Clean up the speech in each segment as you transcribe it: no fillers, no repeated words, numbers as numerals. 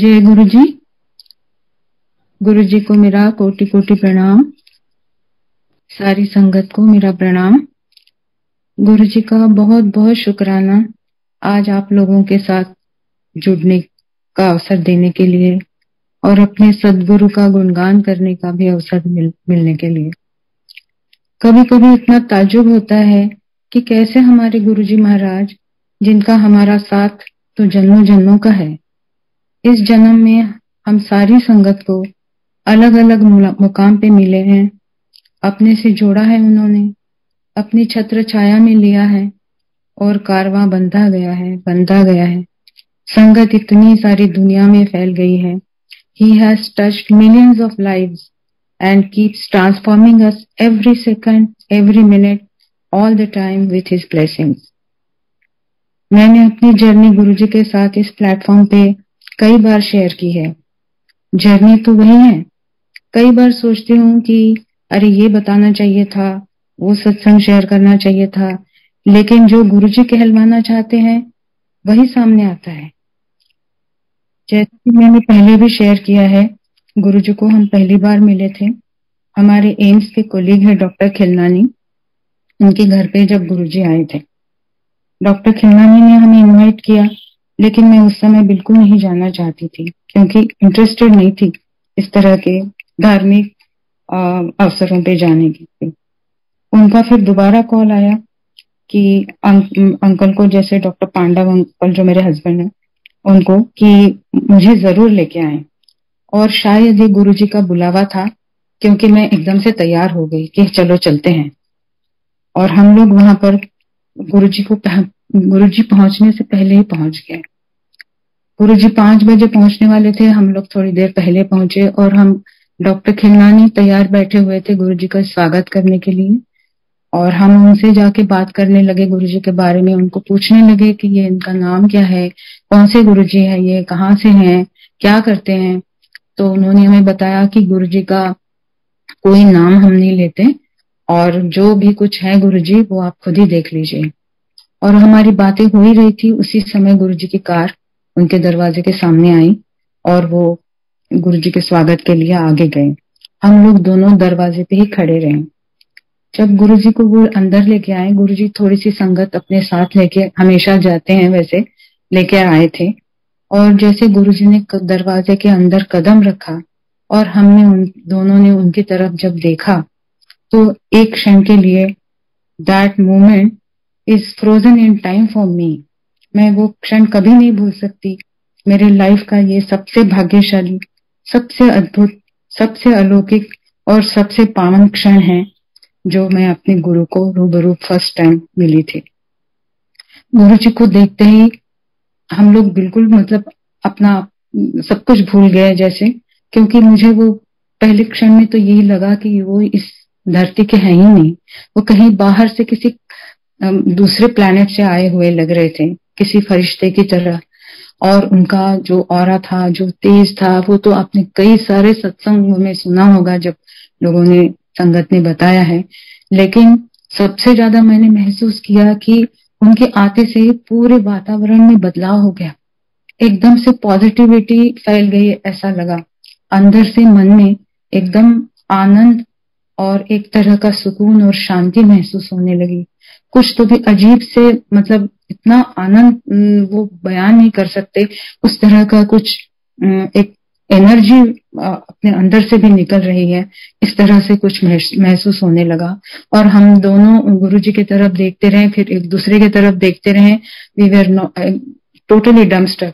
जय गुरु जी को मेरा कोटि कोटि प्रणाम, सारी संगत को मेरा प्रणाम। गुरु जी का बहुत बहुत शुक्राना आज आप लोगों के साथ जुड़ने का अवसर देने के लिए और अपने सदगुरु का गुणगान करने का भी अवसर मिलने के लिए। कभी कभी इतना ताज्जुब होता है कि कैसे हमारे गुरु जी महाराज, जिनका हमारा साथ तो जन्मों जन्मों का है, इस जन्म में हम सारी संगत को अलग अलग मुकाम पे मिले हैं, अपने से जोड़ा है, उन्होंने अपनी छत्र छाया में लिया है और कारवां बंधा गया है। संगत इतनी सारी दुनिया में फैल गई है। He has touched millions of lives and keeps transforming us every second, every minute, all the time with his blessings. मैंने अपनी जर्नी गुरुजी के साथ इस प्लेटफॉर्म पे कई बार शेयर की है। जर्नी तो वही है। कई बार सोचती हूँ कि अरे ये बताना चाहिए था, वो सत्संग शेयर करना चाहिए था, लेकिन जो गुरुजी कहलवाना चाहते हैं वही सामने आता है। जैसे कि मैंने पहले भी शेयर किया है, गुरुजी को हम पहली बार मिले थे, हमारे एम्स के कोलीग है डॉक्टर खिलनानी, उनके घर पे जब गुरुजी आए थे। डॉक्टर खिलनानी ने हमें इन्वाइट किया, लेकिन मैं उस समय बिल्कुल नहीं जाना चाहती थी, क्योंकि इंटरेस्टेड नहीं थी इस तरह के धार्मिक अवसरों पे जाने के। उनका फिर दोबारा कॉल आया कि अंकल को, जैसे डॉक्टर पांडव अंकल जो मेरे हस्बैंड हैं, उनको कि मुझे जरूर लेके आए। और शायद ये गुरुजी का बुलावा था, क्योंकि मैं एकदम से तैयार हो गई कि चलो चलते हैं। और हम लोग वहां पर गुरुजी पहुंचने से पहले ही पहुंच गए। गुरुजी 5 बजे पहुंचने वाले थे, हम लोग थोड़ी देर पहले पहुंचे और हम डॉक्टर खिलनानी तैयार बैठे हुए थे गुरुजी का स्वागत करने के लिए। और हम उनसे जाके बात करने लगे गुरुजी के बारे में, उनको पूछने लगे कि ये इनका नाम क्या है, कौन से गुरुजी है, ये कहाँ से हैं, क्या करते हैं। तो उन्होंने हमें बताया कि गुरुजी का कोई नाम हम नहीं लेते और जो भी कुछ है गुरुजी वो आप खुद ही देख लीजिए। और हमारी बातें हो ही रही थी, उसी समय गुरुजी की कार उनके दरवाजे के सामने आई और वो गुरुजी के स्वागत के लिए आगे गए। हम लोग दोनों दरवाजे पे ही खड़े रहे। जब गुरुजी को वो अंदर लेके आए, गुरुजी थोड़ी सी संगत अपने साथ लेके हमेशा जाते हैं, वैसे लेके आए थे। और जैसे गुरुजी ने दरवाजे के अंदर कदम रखा और हमने दोनों ने उनकी तरफ जब देखा, तो एक क्षण के लिए that moment is frozen in time for me. मैं वो क्षण कभी नहीं भूल सकती। मेरे लाइफ का ये सबसे भाग्यशाली, सबसे अद्भुत, सबसे अलौकिक और सबसे पावन क्षण है जो मैं अपने गुरु को रूबरू फर्स्ट टाइम मिली थी। गुरु जी को देखते ही हम लोग बिल्कुल मतलब अपना सब कुछ भूल गए जैसे, क्योंकि मुझे वो पहले क्षण में तो यही लगा कि वो इस धरती के हैं ही नहीं, वो कहीं बाहर से किसी दूसरे प्लेनेट से आए हुए लग रहे थे, किसी फरिश्ते की तरह। और उनका जो ऑरा था, जो तेज था, वो तो आपने कई सारे सत्संगों में सुना होगा, जब लोगों ने संगत ने बताया है। लेकिन सबसे ज्यादा मैंने महसूस किया कि उनके आते से पूरे वातावरण में बदलाव हो गया, एकदम से पॉजिटिविटी फैल गई ऐसा लगा। अंदर से मन में एकदम आनंद और एक तरह का सुकून और शांति महसूस होने लगी। कुछ तो भी अजीब से, मतलब इतना आनंद वो बयान नहीं कर सकते, उस तरह का कुछ एक एनर्जी अपने अंदर से भी निकल रही है, इस तरह से कुछ महसूस होने लगा। और हम दोनों गुरुजी की तरफ देखते रहे, फिर एक दूसरे की तरफ देखते रहे। We were totally dumbstruck.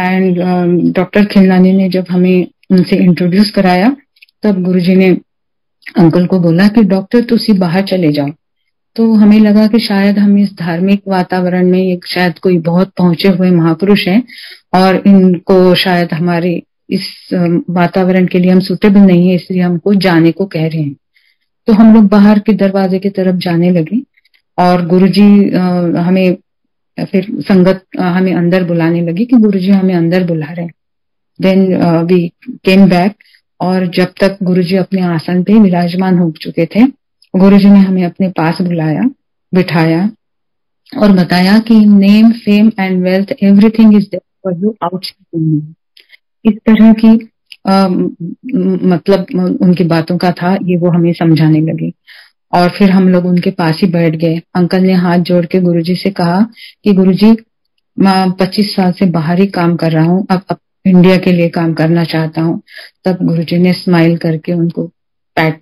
And doctor Khilnani ने जब हमें उनसे इंट्रोड्यूस कराया, तब गुरुजी ने अंकल को बोला कि डॉक्टर तुसी बाहर चले जाओ। तो हमें लगा कि शायद हम इस धार्मिक वातावरण में एक शायद कोई बहुत पहुंचे हुए महापुरुष हैं और इनको शायद हमारे इस वातावरण के लिए हम सूटेबल नहीं है, इसलिए हमको जाने को कह रहे हैं। तो हम लोग बाहर के दरवाजे की तरफ जाने लगे और गुरुजी हमें फिर संगत हमें अंदर बुलाने लगी कि गुरुजी हमें अंदर बुला रहे हैं। Then we came back. और जब तक गुरुजी अपने आसन पे विराजमान हो चुके थे, गुरुजी ने हमें अपने पास बुलाया, बिठाया और बताया कि name, fame and wealth, everything is there for you outside. इस तरह की मतलब उनकी बातों का था, ये वो हमें समझाने लगी। और फिर हम लोग उनके पास ही बैठ गए। अंकल ने हाथ जोड़ के गुरुजी से कहा कि गुरुजी मैं 25 साल से बाहर ही काम कर रहा हूँ, अब इंडिया के लिए काम करना चाहता हूँ। तब गुरुजी ने स्माइल करके उनको पैट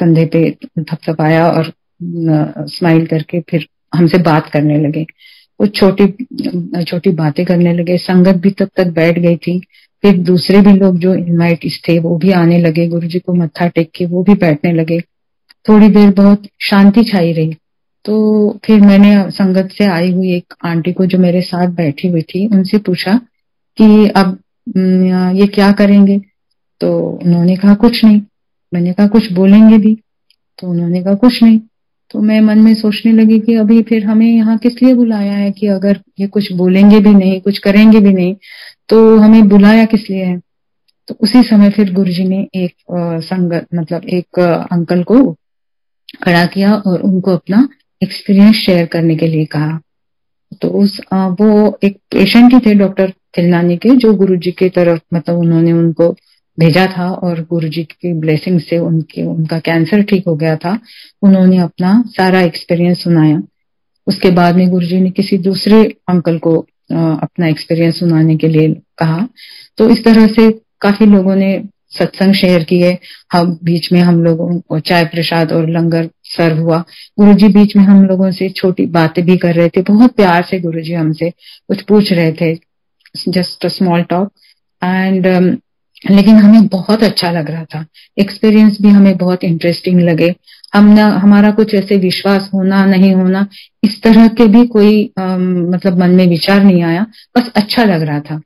कंधे पे थपथपाया और स्माइल करके फिर हमसे बात करने लगे। वो छोटी छोटी बातें करने लगे। संगत भी तब तक बैठ गई थी। फिर दूसरे भी लोग जो इनवाइटीज थे वो भी आने लगे। गुरुजी को मत्था टेक के वो भी बैठने लगे। थोड़ी देर बहुत शांति छाई रही। तो फिर मैंने संगत से आई हुई एक आंटी को जो मेरे साथ बैठी हुई थी उनसे पूछा कि अब ये क्या करेंगे। तो उन्होंने कहा कुछ नहीं। मैंने कहा कुछ बोलेंगे भी। तो उन्होंने कहा कुछ नहीं। तो मैं मन में सोचने लगी कि अभी फिर हमें यहाँ किस लिए बुलाया है, कि अगर ये कुछ बोलेंगे भी नहीं कुछ करेंगे भी नहीं तो हमें बुलाया किस लिए है। तो उसी समय फिर गुरुजी ने एक संगत मतलब एक अंकल को खड़ा किया और उनको अपना एक्सपीरियंस शेयर करने के लिए कहा। तो वो एक पेशेंट ही थे डॉक्टर खिलनानी के, जो गुरुजी के तरफ मतलब उन्होंने उनको भेजा था और गुरुजी की ब्लेसिंग से उनका कैंसर ठीक हो गया था। उन्होंने अपना सारा एक्सपीरियंस सुनाया। उसके बाद में गुरुजी ने किसी दूसरे अंकल को अपना एक्सपीरियंस सुनाने के लिए कहा। तो इस तरह से काफी लोगों ने सत्संग शेयर किए। हम बीच में हम लोगों को चाय प्रसाद और लंगर सर्व हुआ। गुरुजी बीच में हम लोगों से छोटी बातें भी कर रहे थे। बहुत प्यार से गुरुजी हमसे कुछ पूछ रहे थे, जस्ट स्मॉल टॉक एंड लेकिन हमें बहुत अच्छा लग रहा था। एक्सपीरियंस भी हमें बहुत इंटरेस्टिंग लगे। हम ना हमारा कुछ ऐसे विश्वास होना नहीं होना इस तरह के भी कोई मतलब मन में विचार नहीं आया, बस अच्छा लग रहा था।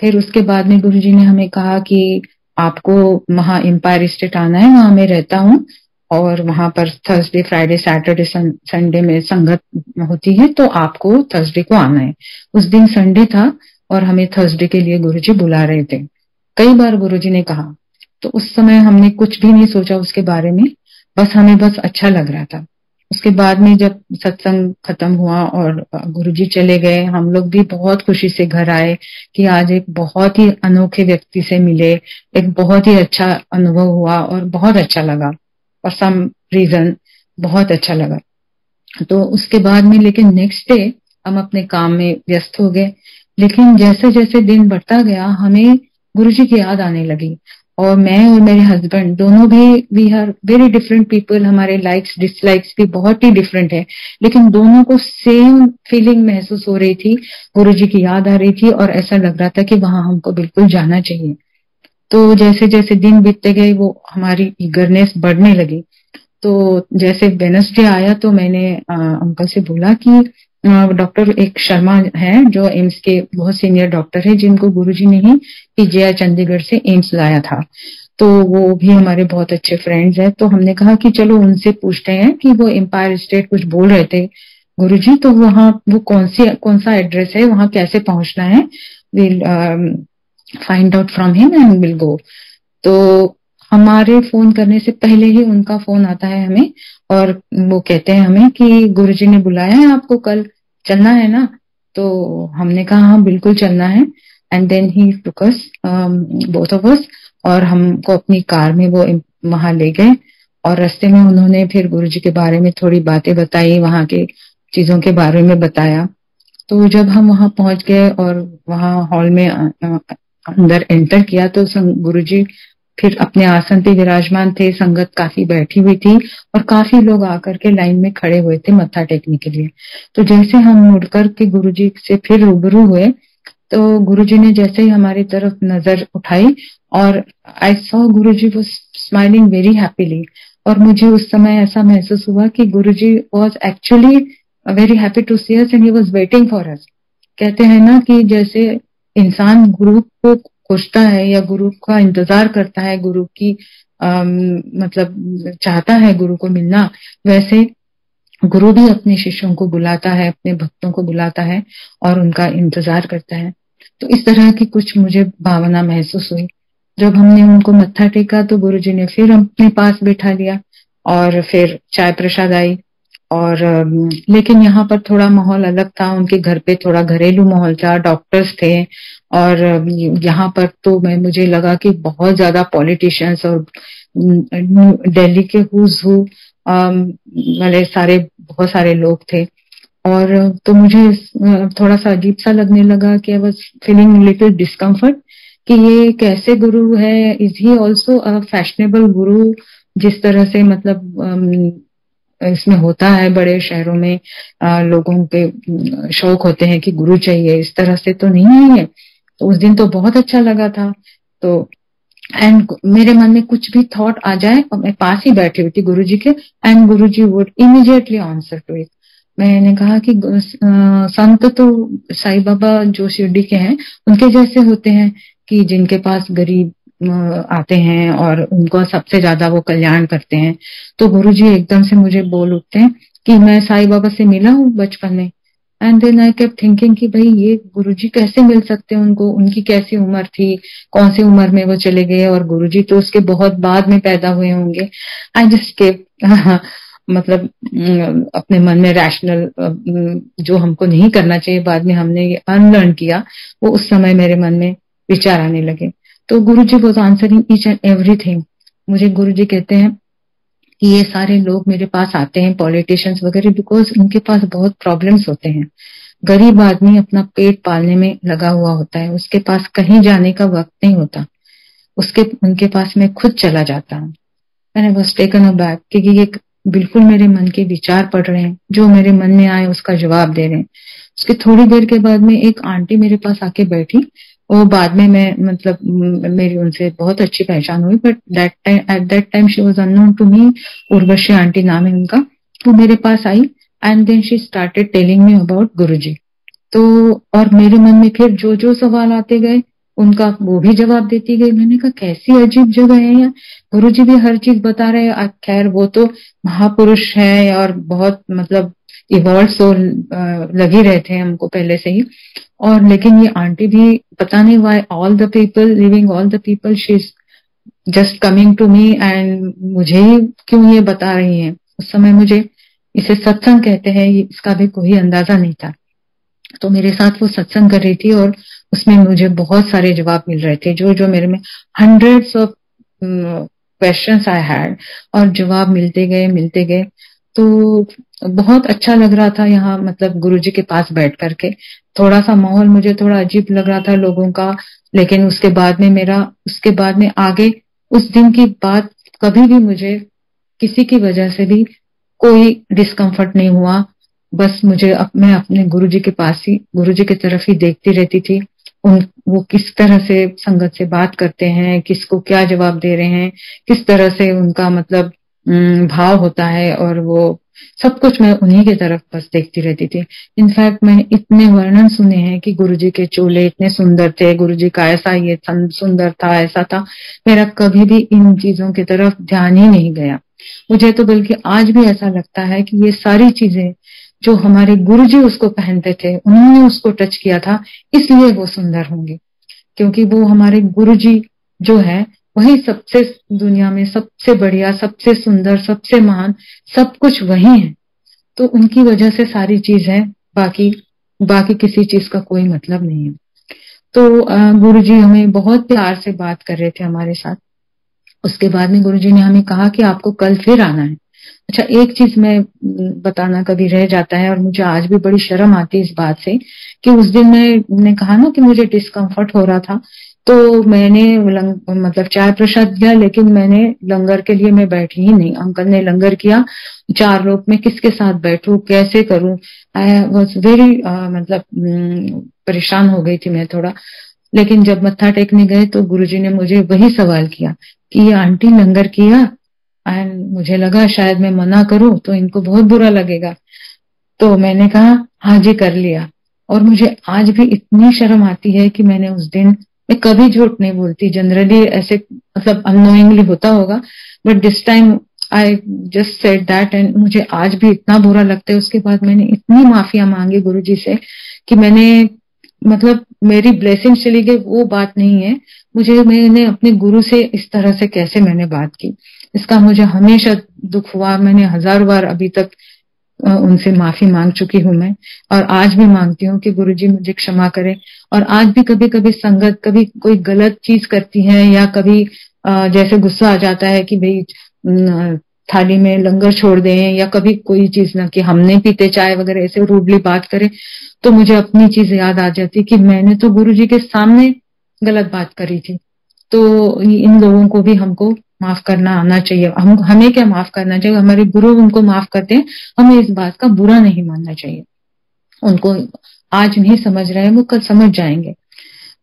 फिर उसके बाद में गुरुजी ने हमें कहा कि आपको वहाँ एम्पायर स्टेट आना है, वहां मैं रहता हूँ और वहां पर थर्सडे फ्राइडे सैटरडे संडे में संगत होती है, तो आपको थर्सडे को आना है। उस दिन संडे था और हमें थर्सडे के लिए गुरुजी बुला रहे थे। कई बार गुरुजी ने कहा। तो उस समय हमने कुछ भी नहीं सोचा उसके बारे में, बस हमें बस अच्छा लग रहा था। उसके बाद में जब सत्संग खत्म हुआ और गुरुजी चले गए, हम लोग भी बहुत खुशी से घर आए कि आज एक बहुत ही अनोखे व्यक्ति से मिले, एक बहुत ही अच्छा अनुभव हुआ और बहुत अच्छा लगा। फॉर सम रीजन बहुत अच्छा लगा। तो उसके बाद में लेकिन नेक्स्ट डे हम अपने काम में व्यस्त हो गए। लेकिन जैसे जैसे दिन बढ़ता गया हमें गुरुजी की याद आने लगी। और मैं और मेरे हस्बैंड दोनों भी we are very different people. हमारे लाइक्स डिसलाइक्स भी बहुत ही डिफरेंट है, लेकिन दोनों को सेम फीलिंग महसूस हो रही थी। गुरुजी की याद आ रही थी और ऐसा लग रहा था कि वहां हमको बिल्कुल जाना चाहिए। तो जैसे जैसे दिन बीतते गए वो हमारी ईगरनेस बढ़ने लगी। तो जैसे वेडनेसडे आया तो मैंने अंकल से बोला कि डॉक्टर एक शर्मा है जो एम्स के बहुत सीनियर डॉक्टर है, जिनको गुरुजी ने ही पीजीआई चंडीगढ़ से एम्स लाया था। तो वो भी हमारे बहुत अच्छे फ्रेंड्स हैं। तो हमने कहा कि चलो उनसे पूछते हैं कि वो एम्पायर स्टेट कुछ बोल रहे थे गुरुजी, तो वहाँ वो कौन सा एड्रेस है, वहाँ कैसे पहुंचना है, will find out from him and will go. तो हमारे फोन करने से पहले ही उनका फोन आता है हमें और वो कहते हैं हमें कि गुरुजी ने बुलाया है आपको, कल चलना है ना। तो हमने कहा हाँ बिल्कुल चलना है। And then he took us both of us और हमको अपनी कार में वो वहां ले गए। और रास्ते में उन्होंने फिर गुरुजी के बारे में थोड़ी बातें बताई, वहां के चीजों के बारे में बताया। तो जब हम वहां पहुंच गए और वहां हॉल में अंदर एंटर किया तो गुरुजी फिर अपने आसन पे विराजमान थे। संगत काफी बैठी हुई थी और काफी लोग आकर के लाइन में खड़े हुए थे मत्था टेकने के लिए। तो जैसे हम मुड़कर के गुरुजी से फिर रूबरू हुए तो गुरुजी ने जैसे ही हमारी तरफ नजर उठाई और I saw Guruji was smiling very happily. और मुझे उस समय ऐसा महसूस हुआ कि Guruji was actually very happy to see us and he was waiting for us. कहते हैं ना कि जैसे इंसान गुरु को पूछता है या गुरु का इंतजार करता है, गुरु की मतलब चाहता है गुरु को मिलना, वैसे गुरु भी अपने शिष्यों को बुलाता है, अपने भक्तों को बुलाता है और उनका इंतजार करता है। तो इस तरह की कुछ मुझे भावना महसूस हुई। जब हमने उनको मत्था टेका तो गुरुजी ने फिर अपने पास बैठा लिया और फिर चाय प्रसाद आई। और लेकिन यहाँ पर थोड़ा माहौल अलग था, उनके घर पे थोड़ा घरेलू माहौल था। डॉक्टर्स थे और यहाँ पर तो मैं मुझे लगा कि बहुत ज्यादा पॉलिटिशियंस और दिल्ली के हुज हु वाले सारे बहुत सारे लोग थे, और तो मुझे थोड़ा सा अजीब सा लगने लगा कि I was feeling little discomfort कि ये कैसे गुरु है, is he also a fashionable गुरु जिस तरह से मतलब इसमें होता है बड़े शहरों में लोगों के शौक होते हैं कि गुरु चाहिए, इस तरह से तो नहीं है। तो उस दिन तो बहुत अच्छा लगा था। तो एंड मेरे मन में कुछ भी थॉट आ जाए, मैं पास ही बैठी हुई थी गुरु जी के, and Guru ji would immediately answer to it. मैंने कहा कि संत तो साई बाबा जो शिरडी के हैं उनके जैसे होते हैं कि जिनके पास गरीब आते हैं और उनको सबसे ज्यादा वो कल्याण करते हैं। तो गुरुजी एकदम से मुझे बोल उठते हैं कि मैं साईं बाबा से मिला हूँ बचपन में, and then I kept thinking कि भाई ये गुरुजी कैसे मिल सकते हैं उनको, उनकी कैसी उम्र थी, कौन सी उम्र में वो चले गए, और गुरुजी तो उसके बहुत बाद में पैदा हुए होंगे। आई जस्ट केप्ट मतलब अपने मन में रैशनल जो हमको नहीं करना चाहिए बाद में हमने ये अनलर्न किया, वो उस समय मेरे मन में विचार आने लगे। तो Guruji was answering each and everything. मुझे गुरुजी कहते हैं कि ये सारे लोग मेरे पास आते हैं पॉलिटिशियंस वगैरह, बिकॉज उनके पास बहुत प्रॉब्लम्स होते हैं। गरीब आदमी अपना पेट पालने में लगा हुआ होता है, उसके पास कहीं जाने का वक्त नहीं होता, उनके पास मैं खुद चला जाता हूँ। मैंने वाज टेकन अबैक क्योंकि ये बिल्कुल मेरे मन के विचार पढ़ रहे हैं, जो मेरे मन में आए उसका जवाब दे रहे हैं। उसके थोड़ी देर के बाद में एक आंटी मेरे पास आके बैठी, वो बाद में मैं मतलब मेरी उनसे बहुत अच्छी पहचान हुई, but at that time she was unknown to me. Urvashi aunty नाम है उनका। वो मेरे पास आई and then she started telling me about Guruji. तो और मेरे मन में फिर जो जो सवाल आते गए उनका वो भी जवाब देती गई। मैंने कहा कैसी अजीब जगह है यार, गुरुजी भी हर चीज बता रहे हैं। खैर वो तो महापुरुष है और बहुत मतलब इवॉल्व सोल लगे रहते हैं हमको पहले से ही, और लेकिन ये आंटी भी पता नहीं why all the people she is just coming to me and मुझे ही क्यों ये बता रही हैं। उस समय मुझे इसे सत्संग कहते हैं इसका भी कोई अंदाजा नहीं था। तो मेरे साथ वो सत्संग कर रही थी और उसमें मुझे बहुत सारे जवाब मिल रहे थे, जो जो मेरे में hundreds of questions I had, और जवाब मिलते गए। तो बहुत अच्छा लग रहा था यहाँ मतलब गुरुजी के पास बैठ करके। थोड़ा सा माहौल मुझे थोड़ा अजीब लग रहा था लोगों का, लेकिन उसके बाद में आगे उस दिन की बात कभी भी मुझे किसी की वजह से भी कोई डिस्कम्फर्ट नहीं हुआ। बस मैं अपने गुरुजी की तरफ ही देखती रहती थी, वो किस तरह से संगत से बात करते हैं, किसको क्या जवाब दे रहे हैं, किस तरह से उनका मतलब भाव होता है, और वो सब कुछ मैं उन्हीं की तरफ बस देखती रहती थी। इनफैक्ट मैंने इतने वर्णन सुने हैं कि गुरुजी के चोले इतने सुंदर थे, गुरुजी का ऐसा ये सुंदर था, ऐसा था। मेरा कभी भी इन चीजों की तरफ ध्यान ही नहीं गया। मुझे तो बल्कि आज भी ऐसा लगता है कि ये सारी चीजें जो हमारे गुरुजी उसको पहनते थे, उन्होंने उसको टच किया था, इसलिए वो सुंदर होंगे, क्योंकि वो हमारे गुरुजी जो है वही सबसे दुनिया में सबसे बढ़िया, सबसे सुंदर, सबसे महान, सब कुछ वही है। तो उनकी वजह से सारी चीज है, बाकी किसी चीज का कोई मतलब नहीं है। तो गुरुजी हमें बहुत प्यार से बात कर रहे थे हमारे साथ। उसके बाद में गुरुजी ने हमें कहा कि आपको कल फिर आना है। अच्छा, एक चीज मैं बताना कभी रह जाता है और मुझे आज भी बड़ी शर्म आती है इस बात से कि उस दिन मैंने कहा ना कि मुझे डिस्कम्फर्ट हो रहा था, तो मैंने मतलब चाय प्रसाद लिया, लेकिन मैंने लंगर के लिए मैं बैठी ही नहीं। अंकल ने लंगर किया, 4 लोग मैं किसके साथ बैठूं, कैसे करूं। आई वॉज वेरी मतलब परेशान हो गई थी मैं थोड़ा। लेकिन जब मत्था टेकने गए तो गुरुजी ने मुझे वही सवाल किया कि ये आंटी लंगर किया, एंड मुझे लगा शायद मैं मना करूं तो इनको बहुत बुरा लगेगा, तो मैंने कहा हाँ जी कर लिया। और मुझे आज भी इतनी शर्म आती है कि मैंने उस दिन, मैं कभी झूठ नहीं बोलती जनरली, ऐसे मतलब अननोइंगली होता होगा, but this time I just said that, and मुझे आज भी इतना बुरा लगता है। उसके बाद मैंने इतनी माफिया मांगी गुरुजी से कि मैंने मतलब मेरी ब्लेसिंग चली गई, वो बात नहीं है, मैंने अपने गुरु से इस तरह से कैसे मैंने बात की, इसका मुझे हमेशा दुख हुआ। मैंने 1000 बार अभी तक उनसे माफी मांग चुकी हूं मैं, और आज भी मांगती हूँ कि गुरुजी मुझे क्षमा करें। और आज भी कभी कभी संगत कभी कोई गलत चीज करती है, या कभी जैसे गुस्सा आ जाता है कि भाई थाली में लंगर छोड़ दें, या कभी कोई चीज ना कि हमने पीते चाय वगैरह ऐसे रूडली बात करें, तो मुझे अपनी चीज याद आ जाती कि मैंने तो गुरुजी के सामने गलत बात करी थी। तो इन लोगों को भी हमको माफ करना आना चाहिए। हम हमें क्या माफ करना चाहिए, हमारे गुरु उनको माफ करते हैं, हमें इस बात का बुरा नहीं मानना चाहिए। उनको आज नहीं समझ रहे हैं, वो कल समझ जाएंगे।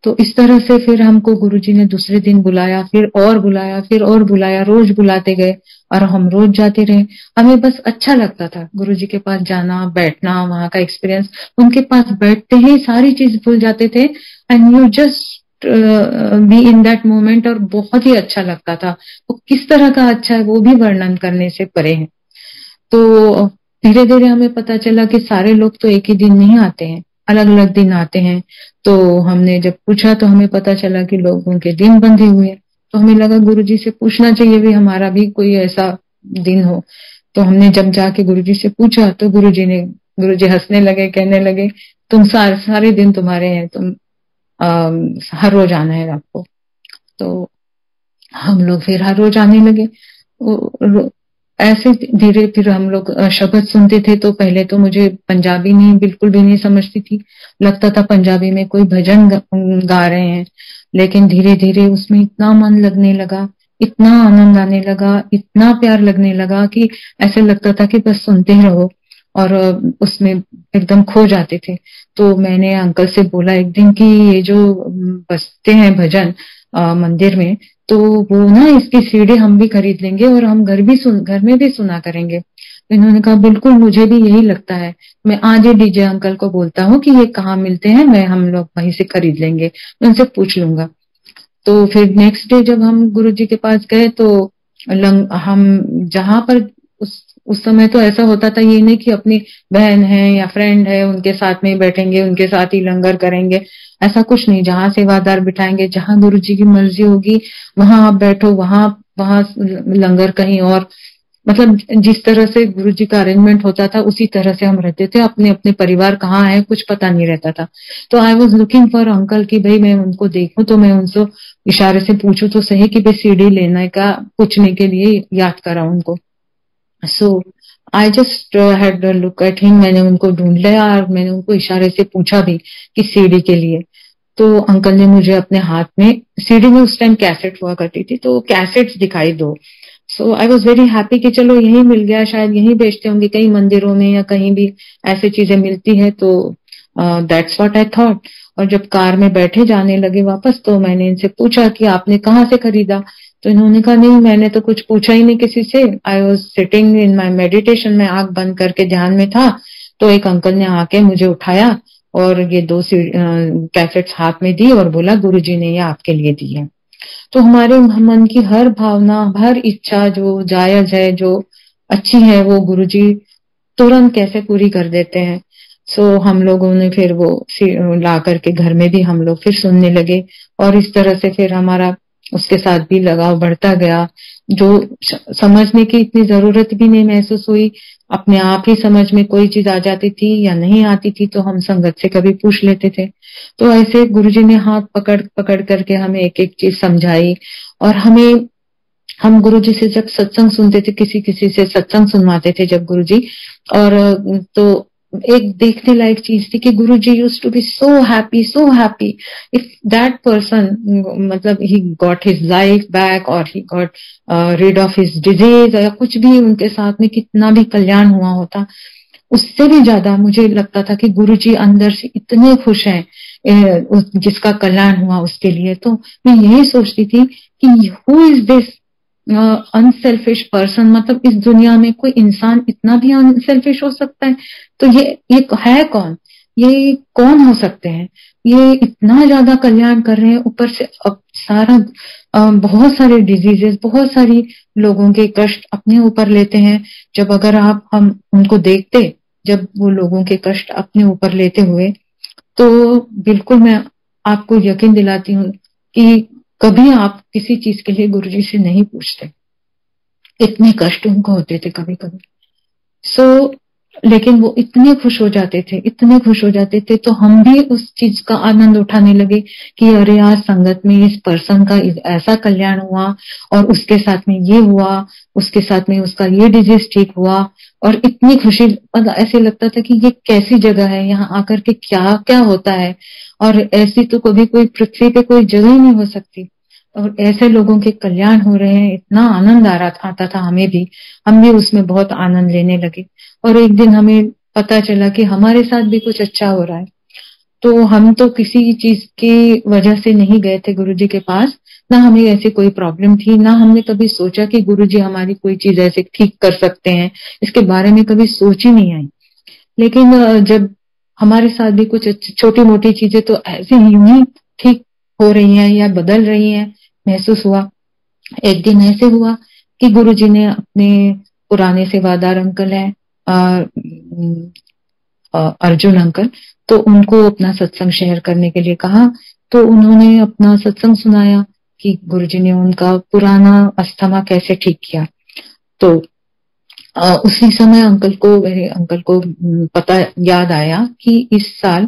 तो इस तरह से फिर हमको गुरुजी ने दूसरे दिन बुलाया, फिर और बुलाया, फिर और बुलाया, रोज बुलाते गए और हम रोज जाते रहे। हमें बस अच्छा लगता था गुरुजी के पास जाना, बैठना, वहां का एक्सपीरियंस। उनके पास बैठते ही सारी चीज भूल जाते थे, and you just be in that moment, और बहुत ही अच्छा लगता था। वो किस तरह का अच्छा है वो भी वर्णन करने से परे है। तो धीरे धीरे हमें पता चला कि सारे लोग तो एक ही दिन नहीं आते हैं, अलग अलग दिन आते हैं। तो हमने जब पूछा तो हमें पता चला कि लोगों के दिन बंधे हुए। तो हमें लगा गुरुजी से पूछना चाहिए भी, हमारा भी कोई ऐसा दिन हो। तो हमने जब जाके गुरुजी से पूछा तो गुरुजी हंसने लगे, कहने लगे तुम सारे दिन तुम्हारे हैं, तुम हर रोज आना है आपको। तो हम लोग फिर हर रोज आने लगे। ऐसे धीरे फिर हम लोग शब्द सुनते थे। तो पहले तो मुझे पंजाबी नहीं, बिल्कुल भी नहीं समझती थी, लगता था पंजाबी में कोई भजन गा रहे हैं। लेकिन धीरे धीरे उसमें इतना मन लगने लगा, इतना आनंद आने लगा, इतना प्यार लगने लगा कि ऐसे लगता था कि बस सुनते रहो, और उसमें एकदम खो जाते थे। तो मैंने अंकल से बोला एक दिन कि ये जो बजते हैं भजन मंदिर में, तो वो ना इसकी सीडी हम भी खरीद लेंगे और हम घर में भी सुना करेंगे। इन्होंने कहा बिल्कुल, मुझे भी यही लगता है। मैं आज ही डीजे अंकल को बोलता हूँ कि ये कहाँ मिलते हैं, मैं हम लोग वहीं से खरीद लेंगे, मैं उनसे पूछ लूंगा। तो फिर नेक्स्ट डे जब हम गुरुजी के पास गए तो हम जहां पर उस समय तो ऐसा होता था, ये नहीं कि अपनी बहन है या फ्रेंड है उनके साथ में बैठेंगे, उनके साथ ही लंगर करेंगे, ऐसा कुछ नहीं। जहां सेवादार बिठाएंगे, जहां गुरुजी की मर्जी होगी वहां आप बैठो, वहां लंगर कहीं और, मतलब जिस तरह से गुरुजी का अरेंजमेंट होता था उसी तरह से हम रहते थे। अपने अपने परिवार कहाँ है कुछ पता नहीं रहता था। तो I was looking for uncle कि भाई मैं उनको देखूं, तो मैं उनसे इशारे से पूछूं तो सही कि भाई सीढ़ी लेने का पूछने के लिए याद करा उनको। So I just had a look at him, मैंने उनको ढूंढ लिया और मैंने उनको इशारे से पूछा भी कि सीडी के लिए। तो अंकल ने मुझे अपने हाथ में, सीडी में उस टाइम कैसेट हुआ करती थी, तो कैसेट्स दिखाई दो। So I was very happy कि चलो यही मिल गया, शायद यही बेचते होंगे कई मंदिरों में या कहीं भी ऐसी चीजें मिलती है। तो that's what I thought। और जब कार में बैठे जाने लगे वापस तो मैंने इनसे पूछा कि आपने कहाँ से खरीदा। तो इन्होंने कहा नहीं, मैंने तो कुछ पूछा ही नहीं किसी से। I was sitting in my meditation, मैं आंख बंद करके ध्यान में था। तो एक अंकल ने आके मुझे उठाया और ये दो कैसेट्स हाथ में दी और बोला गुरुजी ने ये आपके लिए दी है। तो हमारे मन की हर भावना, हर इच्छा जो जायज है, जो अच्छी है, वो गुरुजी तुरंत कैसे पूरी कर देते हैं। सो हम लोगों ने फिर वो ला करके घर में भी हम लोग फिर सुनने लगे, और इस तरह से फिर हमारा उसके साथ भी लगाव बढ़ता गया। जो समझने की इतनी जरूरत भी नहीं महसूस हुई, अपने आप ही समझ में कोई चीज आ जाती थी या नहीं आती थी, तो हम संगत से कभी पूछ लेते थे। तो ऐसे गुरुजी ने हाथ पकड़ पकड़ करके हमें एक एक चीज समझाई। और हम गुरुजी से जब सत्संग सुनते थे, किसी किसी से सत्संग सुनवाते थे जब गुरुजी, और तो एक देखने लायक चीज थी कि Guruji used to be so happy, so happy if that person, मतलब he got his life back और he got rid of his disease, या कुछ भी उनके साथ में कितना भी कल्याण हुआ होता, उससे भी ज्यादा मुझे लगता था कि गुरुजी अंदर से इतने खुश हैं जिसका कल्याण हुआ उसके लिए। तो मैं यही सोचती थी कि who is this unselfish person, मतलब इस दुनिया में कोई इंसान इतना भी अनसेल्फिश हो सकता है? तो ये है कौन, ये कौन हो सकते हैं? ये इतना ज्यादा कल्याण कर रहे हैं, ऊपर से अब बहुत सारे डिजीजेस, बहुत सारी लोगों के कष्ट अपने ऊपर लेते हैं। जब अगर हम उनको देखते, जब वो लोगों के कष्ट अपने ऊपर लेते हुए, तो बिल्कुल मैं आपको यकीन दिलाती हूँ कि कभी आप किसी चीज के लिए गुरुजी से नहीं पूछते, इतने कष्ट उनको होते थे कभी कभी। सो लेकिन वो इतने खुश हो जाते थे, इतने खुश हो जाते थे। तो हम भी उस चीज का आनंद उठाने लगे कि अरे यार संगत में इस पर्सन का ऐसा कल्याण हुआ और उसके साथ में ये हुआ, उसके साथ में उसका ये डिजीज ठीक हुआ। और इतनी खुशी, ऐसे लगता था कि ये कैसी जगह है, यहाँ आकर के क्या क्या होता है, और ऐसी तो कभी कोई पृथ्वी पे कोई जगह ही नहीं हो सकती। और ऐसे लोगों के कल्याण हो रहे हैं, इतना आनंद आ रहा आता था हमें भी, हम भी उसमें बहुत आनंद लेने लगे। और एक दिन हमें पता चला कि हमारे साथ भी कुछ अच्छा हो रहा है। तो हम तो किसी चीज की वजह से नहीं गए थे गुरुजी के पास, ना हमें ऐसी कोई प्रॉब्लम थी, ना हमने कभी सोचा कि गुरुजी हमारी कोई चीज ऐसे ठीक कर सकते हैं, इसके बारे में कभी सोच ही नहीं आई। लेकिन जब हमारे साथ भी कुछ छोटी मोटी चीजें तो ऐसे ही ठीक हो रही हैं या बदल रही हैं महसूस हुआ। एक दिन ऐसे हुआ कि गुरुजी ने अपने पुराने सेवादार अंकल है अर्जुन अंकल, तो उनको अपना सत्संग शेयर करने के लिए कहा। तो उन्होंने अपना सत्संग सुनाया कि गुरुजी ने उनका पुराना अस्थमा कैसे ठीक किया। तो उसी समय मेरे अंकल को पता याद आया कि इस साल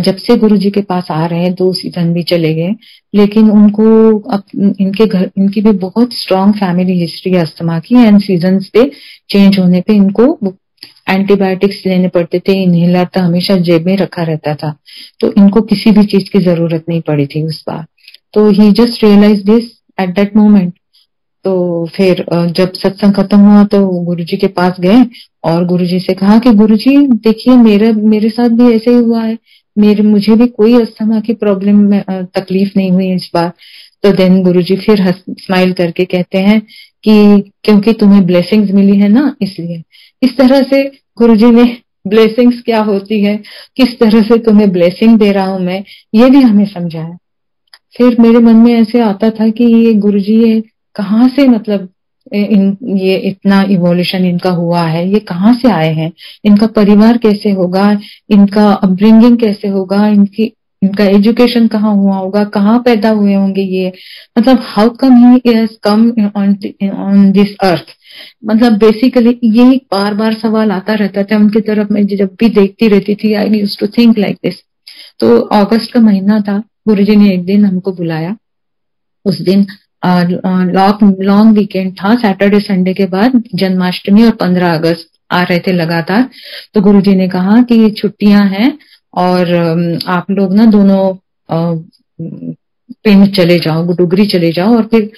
जब से गुरुजी के पास आ रहे हैं, दो सीधन भी चले गए, लेकिन उनको इनके घर, इनकी भी बहुत स्ट्रांग फैमिली हिस्ट्री है अस्थमा की, एंड सीजन पे चेंज होने पे इनको एंटीबायोटिक्स लेने पड़ते थे, इनहेलर तो हमेशा जेब में रखा रहता था। तो इनको किसी भी चीज की जरूरत नहीं पड़ी थी उस बार। तो he just realise this at that moment. तो फिर जब सत्संग खत्म हुआ तो गुरुजी के पास गए और गुरुजी से कहा कि गुरुजी देखिए मेरे साथ भी ऐसे ही हुआ है, मुझे भी कोई अस्थमा की प्रॉब्लम में तकलीफ नहीं हुई इस बार। तो देन गुरुजी फिर स्माइल करके कहते हैं कि क्योंकि तुम्हें ब्लेसिंग्स मिली है ना, इसलिए। इस तरह से गुरुजी ने ब्लेसिंग्स क्या होती है, किस तरह से तुम्हें ब्लेसिंग दे रहा हूं मैं, ये भी हमें समझाया। फिर मेरे मन में ऐसे आता था कि ये गुरुजी ये कहाँ से, मतलब ये इतना इवोल्यूशन इनका हुआ है, ये कहाँ से आए हैं, इनका परिवार कैसे होगा, इनका अपब्रिंगिंग कैसे होगा, इनका एजुकेशन कहाँ हुआ होगा, कहाँ पैदा हुए होंगे ये, मतलब how come he is come on this earth. मतलब बेसिकली यही बार बार सवाल आता रहता था उनकी तरफ, मैं जब भी देखती रहती थी I used to think like this. तो अगस्त का महीना था, गुरुजी ने एक दिन हमको बुलाया। उस दिन लॉन्ग वीकेंड था, सैटरडे संडे के बाद जन्माष्टमी और 15 अगस्त आ रहे थे लगातार। तो गुरुजी ने कहा कि छुट्टियां हैं और आप लोग ना दोनों पिंड चले जाओ, डुगरी चले जाओ, और फिर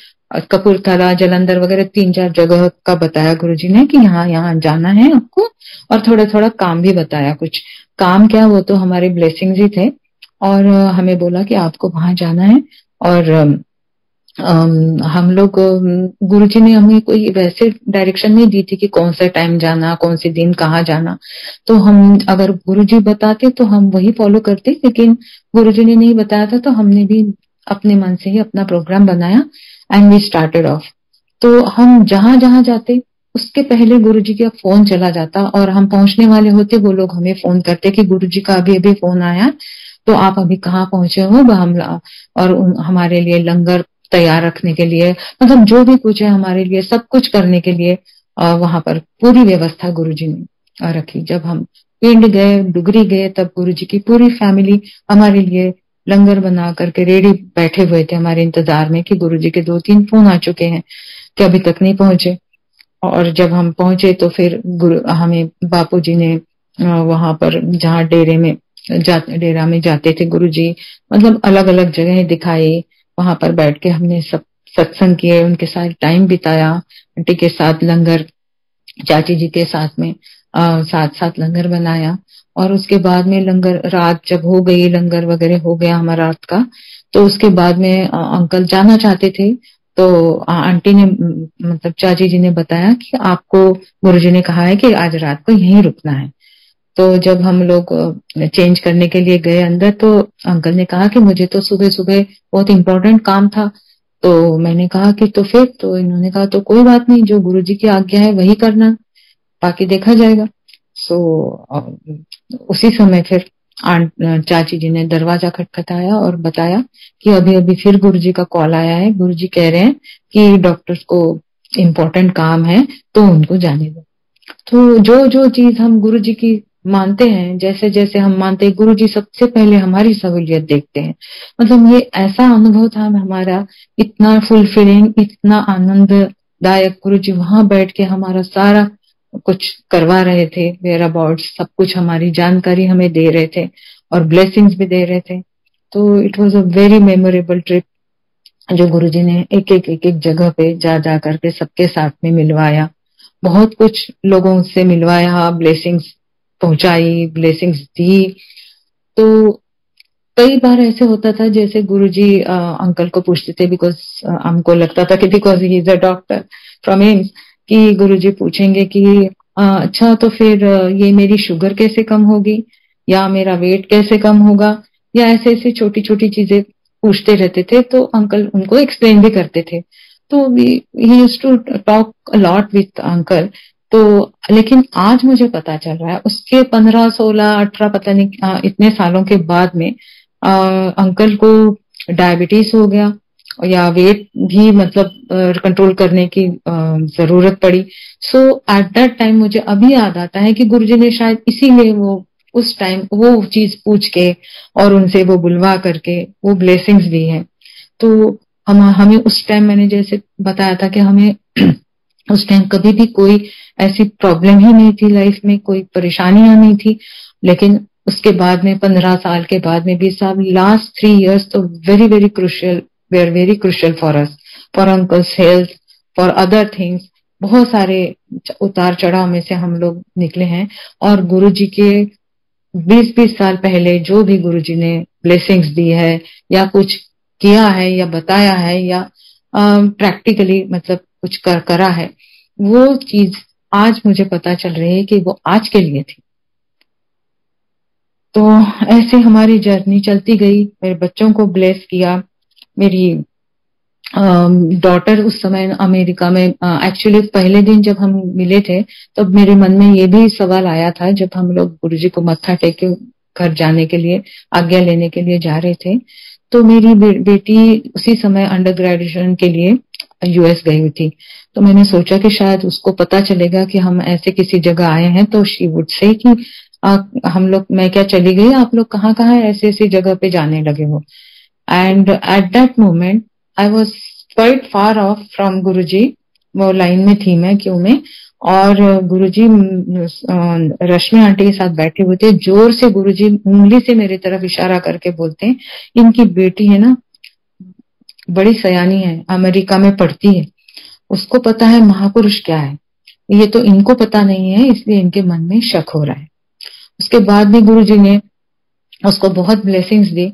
कपूरथला, जालंधर वगैरह 3-4 जगह का बताया गुरुजी ने कि यहाँ यहाँ जाना है आपको। और थोड़ा थोड़ा काम भी बताया, कुछ काम क्या वो तो हमारे ब्लेसिंग्स ही थे। और हमें बोला कि आपको वहां जाना है। और हम लोग, गुरुजी ने हमें कोई वैसे डायरेक्शन नहीं दी थी कि कौन सा टाइम जाना, कौन से दिन कहाँ जाना। तो हम अगर गुरुजी बताते तो हम वही फॉलो करते, लेकिन गुरुजी ने नहीं बताया था तो हमने भी अपने मन से ही अपना प्रोग्राम बनाया एंड वी स्टार्टेड ऑफ। तो हम जहां जहां जाते उसके पहले गुरुजी का फोन चला जाता और हम पहुंचने वाले होते, वो लोग हमें फोन करते कि गुरुजी का अभी अभी फोन आया, तो आप अभी कहाँ पहुंचे हो, और हमारे लिए लंगर तैयार रखने के लिए, मतलब जो भी कुछ है हमारे लिए सब कुछ करने के लिए वहां पर पूरी व्यवस्था गुरुजी ने रखी। जब हम पिंड गए, डुगरी गए, तब गुरुजी की पूरी फैमिली हमारे लिए लंगर बना करके रेडी बैठे हुए थे हमारे इंतजार में कि गुरुजी के 2-3 फोन आ चुके हैं कि अभी तक नहीं पहुंचे। और जब हम पहुंचे तो फिर हमें बापूजी ने वहां पर जहाँ डेरा में जाते थे गुरुजी, मतलब अलग अलग जगह दिखाई। वहां पर बैठ के हमने सब सत्संग किए, उनके साथ टाइम बिताया, आंटी के साथ लंगर, चाची जी के साथ में साथ लंगर बनाया। और उसके बाद में लंगर रात जब हो गई, लंगर वगैरह हो गया हमारा रात का, तो उसके बाद में अंकल जाना चाहते थे। तो आंटी ने, मतलब चाची जी ने बताया कि आपको गुरुजी ने कहा है कि आज रात को यहीं रुकना है। तो जब हम लोग चेंज करने के लिए गए अंदर, तो अंकल ने कहा कि मुझे तो सुबह सुबह बहुत इम्पोर्टेंट काम था। तो मैंने कहा कि तो फिर, तो इन्होंने कहा तो कोई बात नहीं, जो गुरुजी की आज्ञा है वही करना, बाकी देखा जाएगा। सो उसी समय फिर चाची जी ने दरवाजा खटखटाया और बताया कि अभी अभी फिर गुरुजी का कॉल आया है, गुरुजी कह रहे हैं कि डॉक्टर्स को इम्पोर्टेंट काम है तो उनको जाने दो। तो जो जो चीज हम गुरु जी की मानते हैं, जैसे जैसे हम मानते हैं गुरु जी सबसे पहले हमारी सहूलियत देखते हैं। मतलब ये ऐसा अनुभव था हमारा, इतना फुलफिलिंग, इतना आनंददायक। गुरु जी वहां बैठ के हमारा सारा कुछ करवा रहे थे, वेयर अबाउट सब कुछ हमारी जानकारी हमें दे रहे थे और ब्लेसिंग्स भी दे रहे थे। तो it was a very memorable trip, जो गुरुजी ने एक एक जगह पे जा करके सबके साथ में मिलवाया, बहुत कुछ लोगों से मिलवाया, ब्लेसिंग्स पहुंचाई, ब्लेसिंग्स दी। तो कई बार ऐसे होता था जैसे गुरुजी अंकल को पूछते थे, बिकॉज हमको लगता था कि because he is a doctor from AIIMS, कि गुरुजी पूछेंगे कि अच्छा तो फिर ये मेरी शुगर कैसे कम होगी, या मेरा वेट कैसे कम होगा, या ऐसे ऐसे छोटी छोटी चीजें पूछते रहते थे। तो अंकल उनको एक्सप्लेन भी करते थे। तो he used to talk a lot with uncle. तो लेकिन आज मुझे पता चल रहा है, उसके 15, 16, 18 पता नहीं इतने सालों के बाद में अंकल को डायबिटीज हो गया या वेट भी मतलब कंट्रोल करने की जरूरत पड़ी। सो एट दैट टाइम मुझे अभी याद आता है कि गुरुजी ने शायद इसीलिए वो उस टाइम वो चीज पूछ के और उनसे वो बुलवा करके वो ब्लेसिंग्स दी है। तो हमें उस टाइम, मैंने जैसे बताया था कि हमें उस टाइम कभी भी कोई ऐसी प्रॉब्लम ही नहीं थी लाइफ में, कोई परेशानियां नहीं थी। लेकिन उसके बाद में 15 साल के बाद में भी साहब, लास्ट 3 इयर्स तो very very crucial, we are very crucial for us, for uncle's health, for other things. बहुत सारे उतार चढ़ाव में से हम लोग निकले हैं। और गुरुजी के 20-20 साल पहले जो भी गुरुजी ने ब्लेसिंग्स दी है या कुछ किया है या बताया है या प्रैक्टिकली मतलब कुछ करा है, वो चीज आज मुझे पता चल रही है कि वो आज के लिए थी। तो ऐसे हमारी जर्नी चलती गई। मेरे बच्चों को ब्लेस किया। मेरी डॉटर उस समय अमेरिका में, एक्चुअली पहले दिन जब हम मिले थे तब तो मेरे मन में ये भी सवाल आया था, जब हम लोग गुरुजी को मत्था टेक के घर जाने के लिए, आज्ञा लेने के लिए जा रहे थे, तो मेरी बेटी उसी समय अंडर ग्रेजुएशन के लिए यूएस गई हुई थी। तो मैंने सोचा कि शायद उसको पता चलेगा कि हम ऐसे किसी जगह आए हैं, तो शी वुड से कि हम लोग, मैं क्या चली गई, आप लोग कहाँ कहाँ ऐसे ऐसी जगह पे जाने लगे हो। And at that moment, I was quite far off from Guruji. वो लाइन में थी मैं क्यों में, और गुरुजी रश्मि आंटी के साथ बैठे हुए थे। जोर से गुरुजी उंगली से मेरी तरफ इशारा करके बोलते हैं, इनकी बेटी है ना, बड़ी सयानी है, अमेरिका में पढ़ती है, उसको पता है महापुरुष क्या है, ये तो इनको पता नहीं है, इसलिए इनके मन में शक हो रहा है। उसके बाद भी गुरुजी ने उसको बहुत ब्लेसिंग्स दी।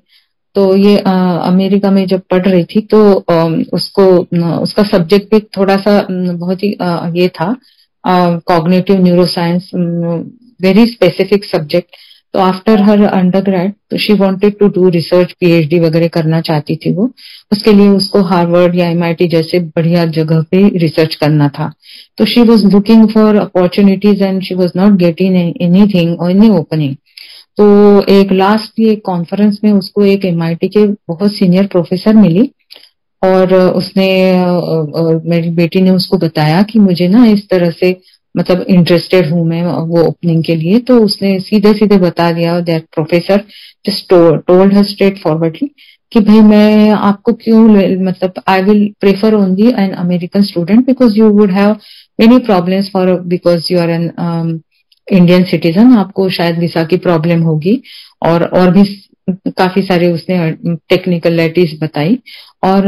तो ये अमेरिका में जब पढ़ रही थी तो उसका सब्जेक्ट भी थोड़ा सा बहुत ही ये था, cognitive neuroscience, very specific subject. तो आफ्टर हर अंडरग्रेड तो she wanted to do research, PhD वगैरह करना चाहती थी वो। उसके लिए उसको हार्वर्ड या MIT जैसे बढ़िया जगह पे रिसर्च करना था। तो she was looking for opportunities and she was not getting anything और एनी ओपनिंग। तो एक लास्टली एक कॉन्फ्रेंस में उसको एक MIT के बहुत सीनियर प्रोफेसर मिली, और उसने, मेरी बेटी ने उसको बताया कि मुझे ना इस तरह से मतलब इंटरेस्टेड हूं मैं वो ओपनिंग के लिए। तो उसने सीधे सीधे बता दिया, that professor just told her straightforwardly कि भाई मैं आपको क्यों, मतलब I will prefer only an American student because you would have many problems for, because you are an Indian citizen, आपको शायद वीजा की प्रॉब्लम होगी, और भी काफी सारे उसने टेक्निकलिटीज बताई। और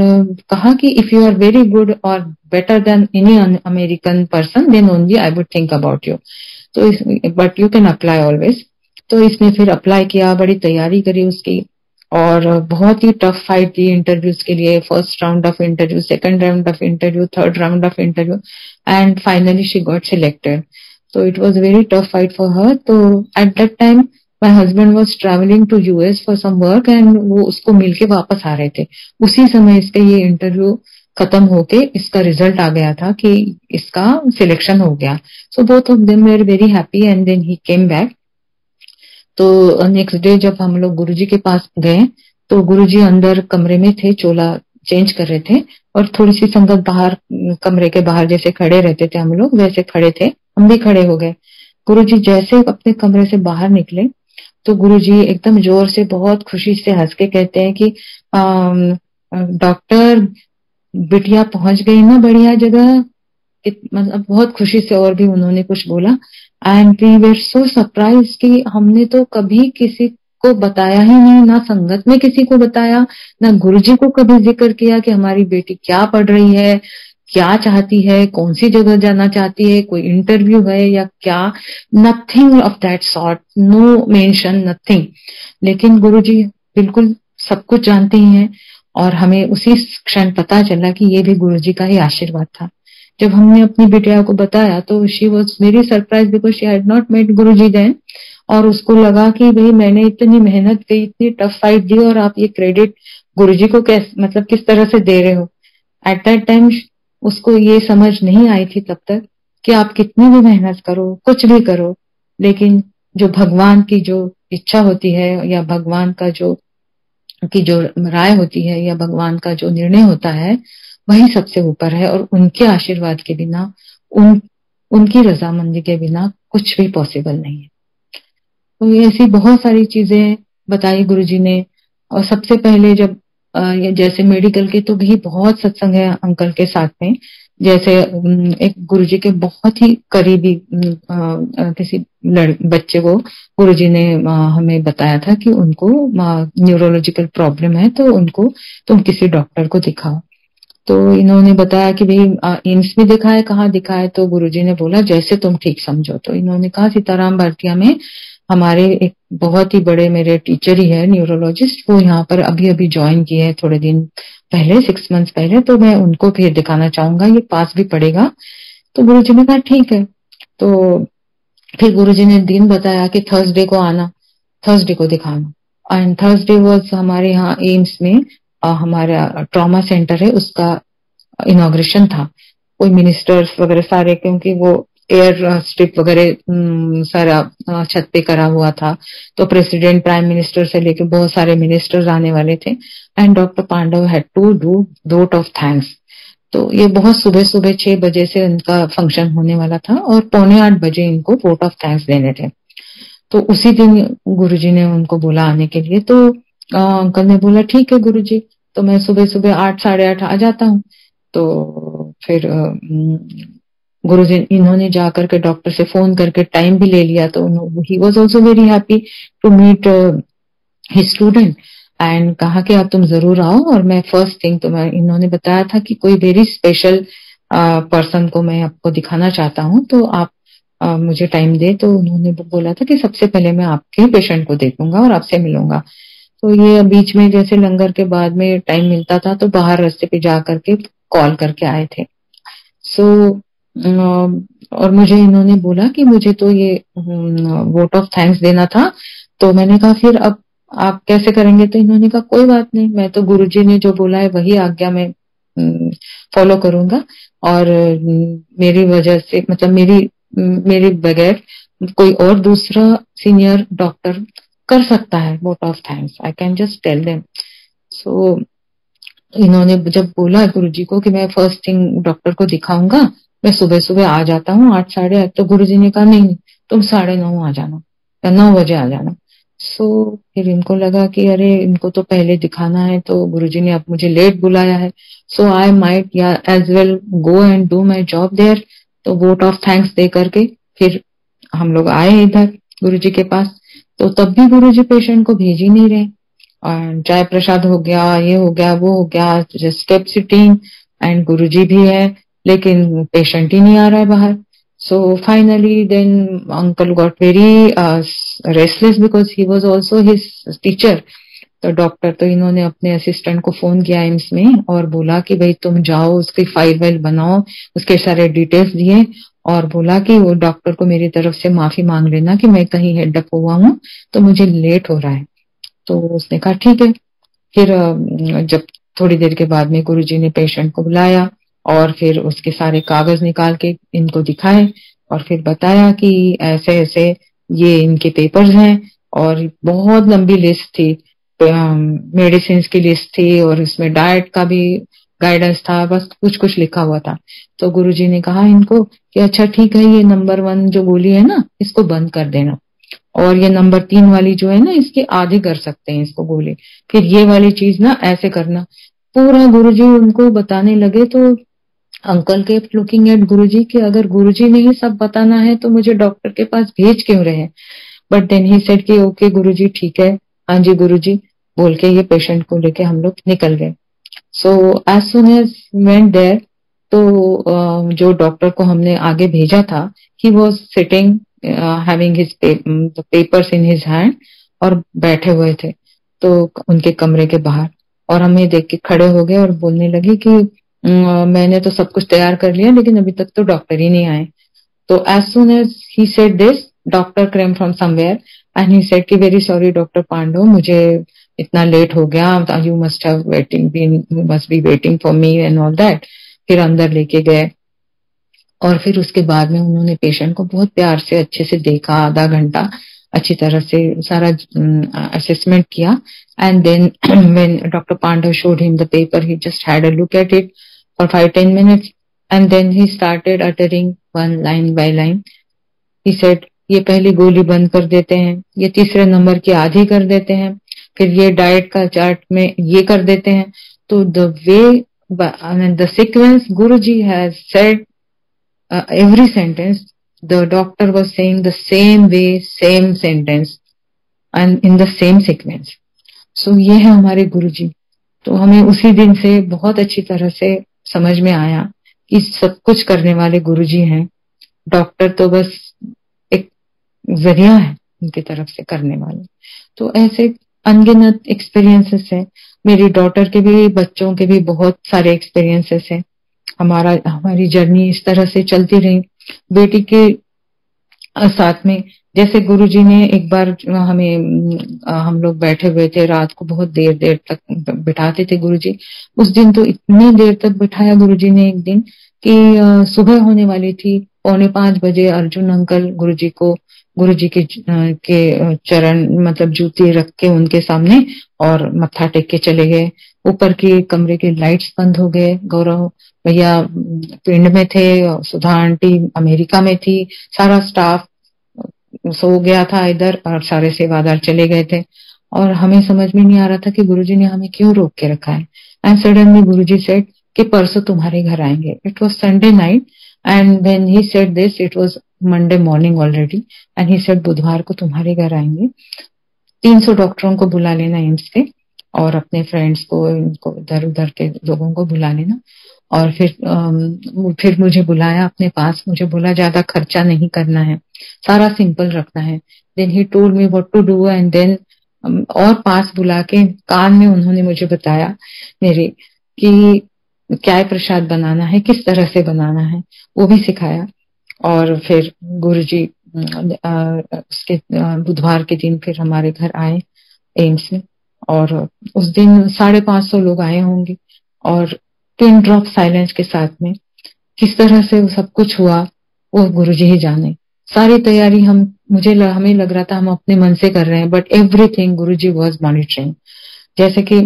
कहा कि if you are very good और better than any American person then only I would think about you, तो but you can apply always. तो इसने फिर अप्लाई किया, बड़ी तैयारी करी उसकी, और बहुत ही टफ फाइट थी इंटरव्यूज के लिए। First round of interview, second round of interview, third round of interview, and finally she got selected. So it was a very tough fight for her. So at that time, my husband was traveling to US for some work, and वो उसको मिलके वापस आ रहे थे। उसी समय इसके ये इंटरव्यू खत्म होके इसका रिजल्ट आ गया था कि इसका सिलेक्शन हो गया। So both of them were very happy, and then he came back. तो नेक्स्ट डे जब हम लोग गुरुजी के पास गए तो गुरुजी अंदर कमरे में थे, चोला चेंज कर रहे थे, और थोड़ी सी संगत बाहर, कमरे के बाहर जैसे खड़े रहते थे हम लोग, वैसे खड़े थे हम भी खड़े हो गए। गुरुजी जैसे अपने कमरे से बाहर निकले तो गुरुजी एकदम जोर से बहुत खुशी से हंस के कहते हैं कि डॉक्टर बिटिया पहुंच गई ना बढ़िया जगह, मतलब बहुत खुशी से। और भी उन्होंने कुछ बोला and we were so surprise कि हमने तो कभी किसी को बताया ही नहीं, ना संगत में किसी को बताया, ना गुरुजी को कभी जिक्र किया कि हमारी बेटी क्या पढ़ रही है, क्या चाहती है, कौन सी जगह जाना चाहती है, कोई इंटरव्यू है या क्या, nothing of that sort, no mention, nothing. लेकिन गुरुजी बिल्कुल सब कुछ जानते ही हैं और हमें उसी क्षण पता चला कि ये भी गुरुजी का ही आशीर्वाद था। जब हमने अपनी बिटिया को बताया तो she was very surprise because she had not met Guruji then, और उसको लगा कि भाई मैंने इतनी मेहनत की, इतनी टफ फाइट दी और आप ये क्रेडिट गुरुजी को कैसे, मतलब किस तरह से दे रहे हो। एट दैट टाइम उसको ये समझ नहीं आई थी तब तक कि आप कितनी भी मेहनत करो, कुछ भी करो, लेकिन जो भगवान की जो इच्छा होती है या भगवान का जो राय होती है या भगवान का जो निर्णय होता है वही सबसे ऊपर है, और उनके आशीर्वाद के बिना, उनकी रजामंदी के बिना कुछ भी पॉसिबल नहीं है। तो ऐसी बहुत सारी चीजें बताई गुरुजी ने। और सबसे पहले जब जैसे मेडिकल के तो भी बहुत सत्संग है अंकल के साथ में, जैसे एक गुरुजी के बहुत ही करीबी किसी बच्चे को गुरुजी ने हमें बताया था कि उनको न्यूरोलॉजिकल प्रॉब्लम है तो उनको तुम किसी डॉक्टर को दिखाओ। तो इन्होंने बताया कि भाई एम्स में दिखाए, कहाँ दिखाए, तो गुरुजी ने बोला जैसे तुम ठीक समझो। तो इन्होंने कहा सीताराम भारतीया में हमारे एक बहुत ही बड़े मेरे टीचर ही है न्यूरोलॉजिस्ट, वो यहाँ पर अभी अभी ज्वाइन किए हैं थोड़े दिन पहले, 6 months पहले, तो मैं उनको फिर दिखाना चाहूंगा, ये पास भी पड़ेगा। तो गुरुजी ने कहा ठीक है। तो फिर गुरुजी ने दिन बताया कि थर्सडे को आना, थर्सडे को दिखाना। एंड थर्सडे वॉज हमारे यहाँ एम्स में हमारा ट्रॉमा सेंटर है उसका इनॉग्रेशन था, कोई मिनिस्टर्स वगैरह सारे, क्योंकि वो एयर स्ट्रिप वगैरह सारा छत पे करा हुआ था, तो प्रेसिडेंट, प्राइम मिनिस्टर से लेकर बहुत सारे मिनिस्टर्स आने वाले थे। And doctor Pandav had to do vote of thanks. तो ये बहुत सुबह सुबह 6 बजे से इनका फंक्शन होने वाला था और 7:45 बजे इनको वोट ऑफ थैंक्स देने थे। तो उसी दिन गुरुजी ने उनको बोला आने के लिए। तो अंकल ने बोला ठीक है गुरुजी, तो मैं सुबह सुबह 8, 8:30 आ जाता हूँ। तो फिर गुरुजी इन्होंने जाकर के डॉक्टर से फोन करके टाइम भी ले लिया। तो he was also very happy to meet his student and कहा कि आप तुम जरूर आओ। और मैं फर्स्ट थिंग तो मैं, इन्होंने बताया था कि कोई वेरी स्पेशल पर्सन को मैं आपको दिखाना चाहता हूँ, तो आप मुझे टाइम दे। तो उन्होंने बोला था कि सबसे पहले मैं आपके पेशेंट को देखूंगा और आपसे मिलूंगा। तो ये बीच में जैसे लंगर के बाद में टाइम मिलता था तो बाहर रास्ते पे जा करके कॉल करके आए थे। और मुझे इन्होंने बोला कि मुझे तो ये वोट ऑफ थैंक्स देना था। तो मैंने कहा फिर अब आप कैसे करेंगे, तो इन्होंने कहा कोई बात नहीं, मैं तो गुरुजी ने जो बोला है वही आज्ञा मैं फॉलो करूंगा, और मेरी वजह से, मतलब मेरी बगैर कोई और दूसरा सीनियर डॉक्टर कर सकता है vote of thanks, I can just tell them. So इन्होंने जब बोला गुरुजी को कि मैं फर्स्ट थिंग डॉक्टर को दिखाऊंगा, मैं सुबह सुबह आ जाता हूँ 8, 8:30, तो गुरुजी ने कहा नहीं तुम 9:30 आ जाना या 9 बजे आ जाना। सो फिर इनको लगा कि अरे इनको तो पहले दिखाना है, तो गुरुजी ने अब मुझे लेट बुलाया है, so I might as well go and do my job there. तो वोट ऑफ थैंक्स दे करके फिर हम लोग आए इधर गुरुजी के पास। तो तब भी गुरुजी पेशेंट को भेज ही नहीं रहे, और चाय प्रसाद हो गया, ये हो गया, वो हो गया, स्टेप सिटिंग, एंड गुरुजी भी है लेकिन पेशेंट ही नहीं आ रहा है बाहर। So finally then uncle got very restless because he was also his teacher. तो डॉक्टर, तो इन्होंने अपने असिस्टेंट को फोन किया एम्स में और बोला कि भाई तुम जाओ, उसकी फाइल वाइल बनाओ, उसके सारे डिटेल्स दिए और बोला कि वो डॉक्टर को मेरी तरफ से माफी मांग लेना कि मैं कहीं हेडअप हुआ हूँ तो मुझे लेट हो रहा है। तो उसने कहा ठीक है। फिर जब थोड़ी देर के बाद में गुरुजी ने पेशेंट को बुलाया और फिर उसके सारे कागज निकाल के इनको दिखाए और फिर बताया कि ऐसे ऐसे ये इनके पेपर्स हैं, और बहुत लंबी लिस्ट थी, मेडिसिन की लिस्ट थी और इसमें डाइट का भी गाइडेंस था, बस कुछ कुछ लिखा हुआ था। तो गुरुजी ने कहा इनको कि अच्छा ठीक है, ये नंबर 1 जो गोली है ना इसको बंद कर देना, और ये नंबर 3 वाली जो है ना इसके आधे कर सकते हैं इसको गोली, फिर ये वाली चीज ना ऐसे करना। पूरा गुरुजी उनको बताने लगे। तो अंकल के लुकिंग एट गुरुजी कि अगर गुरुजी ने ही सब बताना है तो मुझे डॉक्टर के पास भेज क्यों रहे हैं। बट देन ही सेड कि ओके गुरुजी ठीक है, हाँ जी गुरुजी बोल के ये पेशेंट को लेके हम लोग निकल गए। So as soon as went there, तो जो डॉक्टर को हमने आगे भेजा था he was sitting having his papers in his hand, और बैठे हुए थे तो उनके कमरे के बाहर, और हमें देख के खड़े हो गए और बोलने लगे कि मैंने तो सब कुछ तैयार कर लिया लेकिन अभी तक तो डॉक्टर ही नहीं आए। तो as soon as he said this, doctor came from somewhere and he said कि वेरी सॉरी डॉक्टर पांडो, मुझे इतना लेट हो गया, you must have been waiting for me and all that. फिर अंदर लेके गए और फिर उसके बाद में उन्होंने पेशेंट को बहुत प्यार से अच्छे से देखा, आधा घंटा अच्छी तरह से सारा असेसमेंट किया। And then when doctor Pandav showed him the paper, he just had a look at it for 5-10 minutes and then he started uttering one line by line. He said ये पहली गोली बंद कर देते हैं, ये तीसरे नंबर की आधी कर देते हैं, फिर ये डाइट का चार्ट में ये कर देते हैं। तो the way the sequence Guruji has said every sentence, the doctor was saying the same way, same sentence and in the same sequence. So ये है हमारे गुरुजी। तो हमें उसी दिन से बहुत अच्छी तरह से समझ में आया कि सब कुछ करने वाले गुरुजी हैं, डॉक्टर तो बस एक जरिया है उनकी तरफ से करने वाले। तो ऐसे अनगिनत एक्सपीरियंसेस हैं, मेरी डॉटर के भी बच्चों के भी बहुत सारे एक्सपीरियंसेस हैं। हमारी जर्नी इस तरह से चलती रही। बेटी के साथ में जैसे गुरुजी ने एक बार हम लोग बैठे हुए थे, रात को बहुत देर तक बिठाते थे गुरुजी। उस दिन तो इतनी देर तक बिठाया गुरुजी ने एक दिन कि सुबह होने वाली थी, 4:45 बजे अर्जुन अंकल गुरुजी को गुरुजी के चरण मतलब जूते रख के उनके सामने और मत्था टेक के चले गए। ऊपर के कमरे के लाइट्स बंद हो गए। गौरव भैया पिंड में थे, सुधा आंटी अमेरिका में थी, सारा स्टाफ सो गया था इधर और सारे सेवादार चले गए थे। और हमें समझ में नहीं आ रहा था कि गुरुजी ने हमें क्यों रोक के रखा है। एंड सडनली गुरुजी सेड कि परसों तुम्हारे घर आएंगे। It was Sunday night and when he said this it was Monday morning already and he said बुधवार को तुम्हारे घर आएंगे। 300 डॉक्टरों को बुला लेना एम्स पे, और अपने फ्रेंड्स को इनको इधर उधर के लोगों को बुला लेना। और फिर मुझे बुलाया अपने पास, मुझे बोला ज्यादा खर्चा नहीं करना है, सारा सिंपल रखना है। Then he told me what to do and then और पास बुला के कान में उन्होंने मुझे बताया मेरे कि क्या प्रसाद बनाना है, किस तरह से बनाना है, वो भी सिखाया। और फिर गुरुजी उसके बुधवार के दिन फिर हमारे घर आए एम्स में, और उस दिन 550 लोग आए होंगे। और पिन ड्रॉप साइलेंस के साथ में किस तरह से वो सब कुछ हुआ वो गुरुजी ही जाने। सारी तैयारी हमें लग रहा था हम अपने मन से कर रहे हैं, but everything Guruji was monitoring. जैसे कि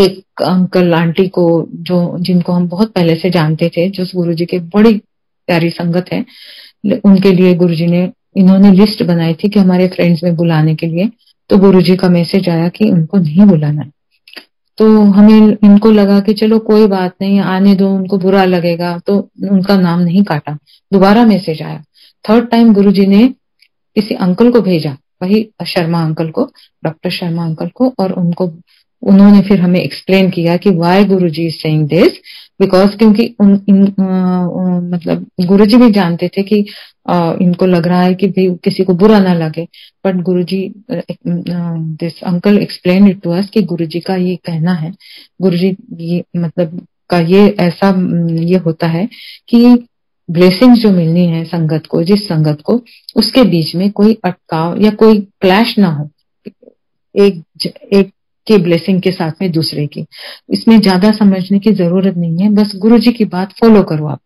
एक अंकल आंटी को जिनको हम बहुत पहले से जानते थे, जो गुरुजी के बड़ी प्यारी संगत है, उनके लिए गुरुजी ने इन्होंने लिस्ट बनाई थी कि हमारे फ्रेंड्स में बुलाने के लिए। तो गुरुजी का मैसेज आया कि उनको नहीं बुलाना है। तो हमें इनको लगा कि चलो कोई बात नहीं, आने दो, उनको बुरा लगेगा, तो उनका नाम नहीं काटा। दोबारा मैसेज आया, 3rd टाइम गुरुजी ने किसी अंकल को भेजा, वही शर्मा अंकल को, डॉक्टर शर्मा अंकल को, और उन्होंने फिर हमें एक्सप्लेन किया कि why Guruji is saying this, because क्योंकि मतलब गुरुजी भी जानते थे कि इनको लग रहा है कि भाई किसी को बुरा ना लगे, but Guruji this uncle explain it to us कि गुरुजी का ये कहना है, गुरुजी ये मतलब का ये ऐसा ये होता है कि ब्लेसिंग्स जो मिलनी है संगत को, जिस संगत को, उसके बीच में कोई अटकाव या कोई क्लैश ना हो एक के ब्लेसिंग के साथ में दूसरे की। इसमें ज्यादा समझने की जरूरत नहीं है, बस गुरुजी की बात फॉलो करो आप।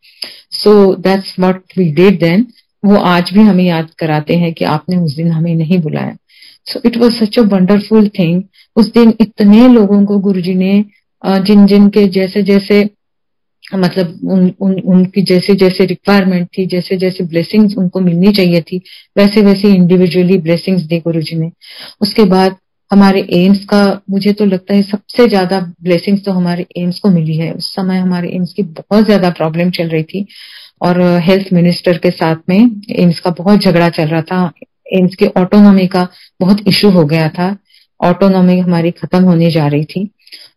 So that's what we did then. वो आज भी हमें याद कराते हैं कि आपने उस दिन हमें नहीं बुलाया। So it was such a wonderful thing. उस दिन इतने लोगों को गुरुजी ने जिन जिन के जैसे जैसे मतलब उनकी जैसे जैसे रिक्वायरमेंट थी, जैसे जैसे ब्लेसिंग्स उनको मिलनी चाहिए थी, वैसे वैसे इंडिविजुअली ब्लेसिंग्स दी गुरु जी ने। उसके बाद हमारे एम्स का मुझे तो लगता है सबसे ज्यादा ब्लेसिंग्स तो हमारे एम्स को मिली है। उस समय हमारे एम्स की बहुत ज्यादा प्रॉब्लम चल रही थी और हेल्थ मिनिस्टर के साथ में एम्स का बहुत झगड़ा चल रहा था। एम्स के ऑटोनॉमी का बहुत इश्यू हो गया था, ऑटोनॉमी हमारी खत्म होने जा रही थी।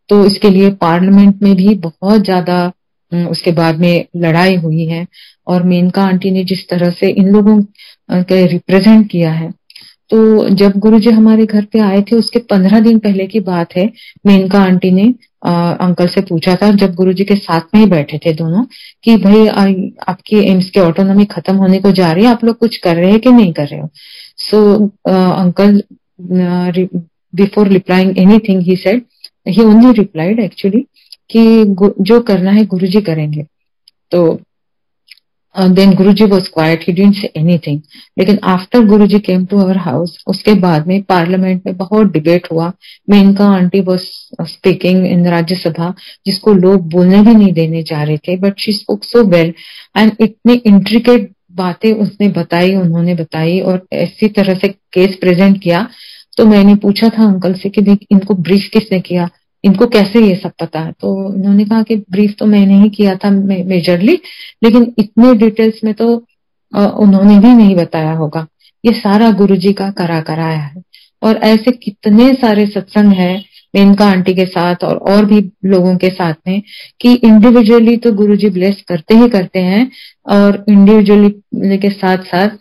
तो इसके लिए पार्लियामेंट में भी बहुत ज्यादा उसके बाद में लड़ाई हुई है। और मेनका आंटी ने जिस तरह से इन लोगों के रिप्रेजेंट किया है, तो जब गुरुजी हमारे घर पे आए थे उसके 15 दिन पहले की बात है, मेनका आंटी ने अंकल से पूछा था, जब गुरुजी के साथ में ही बैठे थे दोनों, कि भाई आपकी एम्स के ऑटोनॉमी खत्म होने को जा रही है, आप लोग कुछ कर रहे हैं कि नहीं कर रहे हो। So uncle before replying anything he said, he only replied actually कि जो करना है गुरुजी करेंगे। तो then Guruji was quiet, he didn't say anything. लेकिन after Guruji came to our house, उसके बाद में पार्लियामेंट में बहुत डिबेट हुआ। Maneka aunty was speaking in Rajya Sabha, जिसको लोग बोलने भी नहीं देने जा रहे थे, but she spoke so well and इतने इंट्रिकेट बातें उसने बताई, उन्होंने बताई और ऐसी तरह से केस प्रेजेंट किया। तो मैंने पूछा था अंकल से कि देख इनको ब्रीफ किसने किया, इनको कैसे ये सब पता है। तो उन्होंने कहा कि ब्रीफ तो मैंने ही किया था मेजरली, लेकिन इतने डिटेल्स में तो उन्होंने भी नहीं बताया होगा, ये सारा गुरुजी का कराया है। और ऐसे कितने सारे सत्संग हैं मेनका आंटी के साथ और भी लोगों के साथ में कि इंडिविजुअली तो गुरुजी ब्लेस करते ही करते हैं और इंडिविजुअली के साथ साथ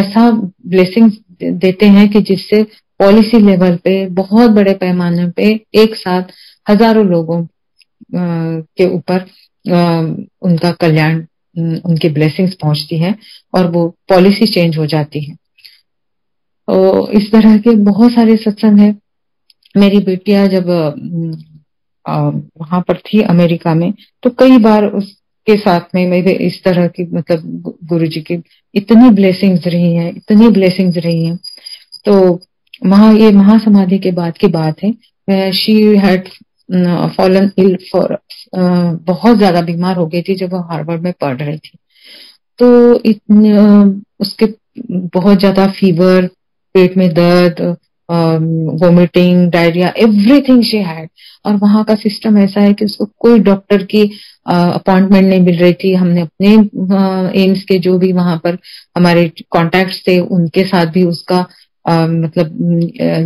ऐसा ब्लेसिंग देते हैं कि जिससे पॉलिसी लेवल पे बहुत बड़े पैमाने पे एक साथ हजारों लोगों के ऊपर उनका कल्याण, उनकी ब्लेसिंग्स पहुंचती है और वो पॉलिसी चेंज हो जाती है। तो इस तरह के बहुत सारे सत्संग है। मेरी बेटियां जब वहां पर थी अमेरिका में, तो कई बार उसके साथ में मेरे इस तरह की मतलब गुरुजी की इतनी ब्लेसिंग्स रही है, इतनी ब्लेसिंग्स रही है। तो ये महासमाधि के बाद की बात है। She had fallen ill for, बहुत ज्यादा बीमार हो गई थी जब वो हार्वर्ड में पढ़ रही थी। तो उसके बहुत ज्यादा फीवर, पेट में दर्द, vomiting, diarrhoea, everything she had. और वहां का सिस्टम ऐसा है कि उसको कोई डॉक्टर की अपॉइंटमेंट नहीं मिल रही थी। हमने अपने एम्स के जो भी वहां पर हमारे कॉन्टेक्ट्स थे उनके साथ भी उसका मतलब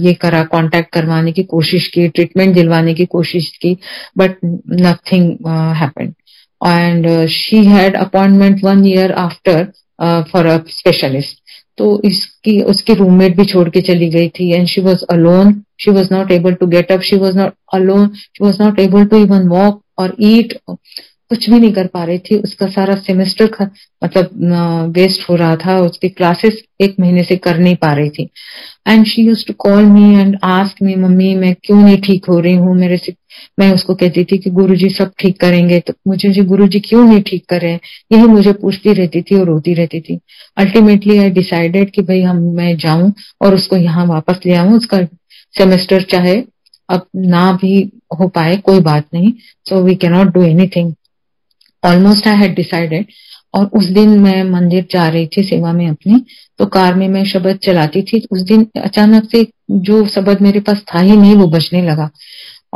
ये करा, कांटेक्ट करवाने की कोशिश की, ट्रीटमेंट दिलवाने की कोशिश की, but nothing happened. And she had appointment 1 year after for a specialist. तो इसकी उसकी रूममेट भी छोड़ के चली गई थी and she was alone, she was not able to get up, she was not alone, she was not able to even walk और ईट, कुछ भी नहीं कर पा रही थी। उसका सारा सेमेस्टर मतलब वेस्ट हो रहा था, उसकी क्लासेस 1 महीने से कर नहीं पा रही थी। And she used to call me and ask me, mummy मैं क्यों नहीं ठीक हो रही हूँ, मेरे से। मैं उसको कहती थी कि गुरुजी सब ठीक करेंगे, तो मुझे गुरुजी क्यों नहीं ठीक कर रहे हैं, यही मुझे पूछती रहती थी और रोती रहती थी। अल्टीमेटली आई डिसाइडेड कि भाई मैं जाऊं और उसको यहाँ वापस ले आऊं, उसका सेमेस्टर चाहे अब ना भी हो पाए कोई बात नहीं, so we cannot do anything. Almost I had decided. और उस दिन मैं मंदिर जा रही थी सेवा में अपनी, तो कार में मैं शब्द चलाती थी। उस दिन अचानक से जो शब्द मेरे पास था ही नहीं वो बजने लगा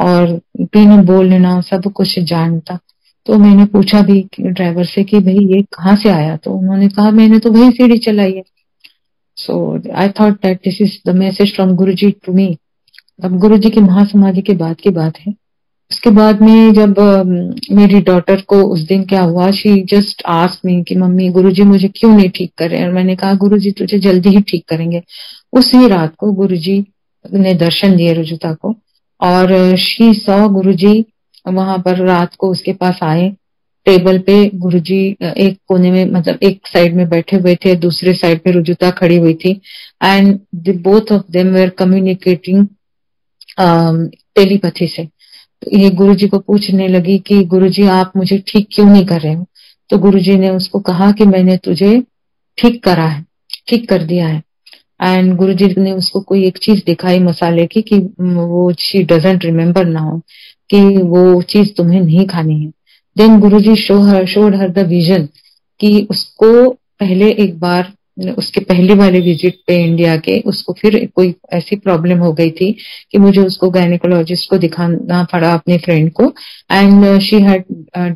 और पीना बोलना सब कुछ जानता। तो मैंने पूछा भी ड्राइवर से कि भाई ये कहाँ से आया, तो उन्होंने कहा मैंने तो वही सीढ़ी चलाई है। So I thought that this is the message from Guruji to me. अब गुरुजी की महासमाधि के बाद की बात है। उसके बाद में जब मेरी डॉटर को उस दिन क्या हुआ, शी जस्ट आस्क्ड मी कि मम्मी गुरुजी मुझे क्यों नहीं ठीक कर रहे, और मैंने कहा गुरुजी तुझे जल्दी ही ठीक करेंगे। उसी रात को गुरुजी ने दर्शन दिए रुजुता को और शी सॉ गुरुजी वहां पर रात को उसके पास आए। टेबल पे गुरुजी एक कोने में मतलब एक साइड में बैठे हुए थे, दूसरे साइड पे रुजुता खड़ी हुई थी and both of them were communicating telepathy से। ये गुरुजी को पूछने लगी कि गुरुजी आप मुझे ठीक क्यों नहीं कर रहे हो, तो गुरुजी ने उसको कहा कि मैंने तुझे ठीक करा है, ठीक कर दिया है। एंड गुरुजी ने उसको कोई एक चीज दिखाई मसाले की कि वो शी डजंट रिमेम्बर ना हो। कि वो चीज तुम्हें नहीं खानी है। Then Guruji showed her the vision कि उसको पहले एक बार उसके पहले वाले विजिट पे इंडिया के उसको फिर कोई ऐसी प्रॉब्लम हो गई थी कि मुझे उसको गायनेकोलॉजिस्ट को दिखाना पड़ा अपने फ्रेंड को। And she had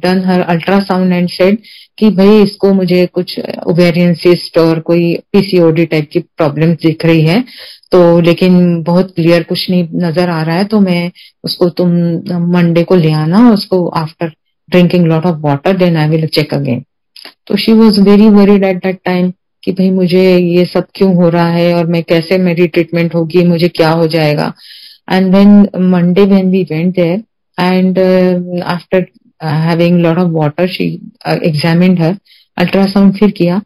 done her ultrasound and said कि भाई इसको मुझे कुछ ओवेरियन सिस्ट और कोई पीसीओडी टाइप की प्रॉब्लम दिख रही है, तो लेकिन बहुत क्लियर कुछ नहीं नजर आ रहा है, तो मैं उसको तुम मंडे को ले आना उसको after drinking lot of water then I will check again. तो she was very worried at that time कि भाई मुझे ये सब क्यों हो रहा है और मैं कैसे मेरी ट्रीटमेंट होगी, मुझे क्या हो जाएगा। And then Monday when we went there and after having lot of water she examined her, ultrasound फिर किया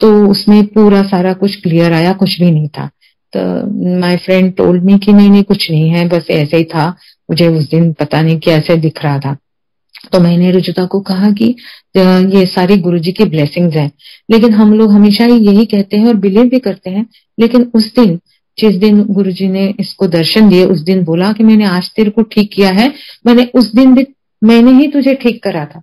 तो उसमें पूरा सारा कुछ क्लियर आया, कुछ भी नहीं था। तो माय फ्रेंड टोल्ड मी कि नहीं नहीं कुछ नहीं है, बस ऐसे ही था, मुझे उस दिन पता नहीं कैसे दिख रहा था। तो मैंने रुजुता को कहा कि ये सारी गुरुजी की ब्लेसिंग्स हैं, लेकिन हम लोग हमेशा ही यही कहते हैं और बिलीव भी करते हैं, लेकिन उस दिन जिस दिन गुरुजी ने इसको दर्शन दिए उस दिन बोला कि मैंने आज तेरे को ठीक किया है, मैंने उस दिन भी मैंने ही तुझे ठीक करा था।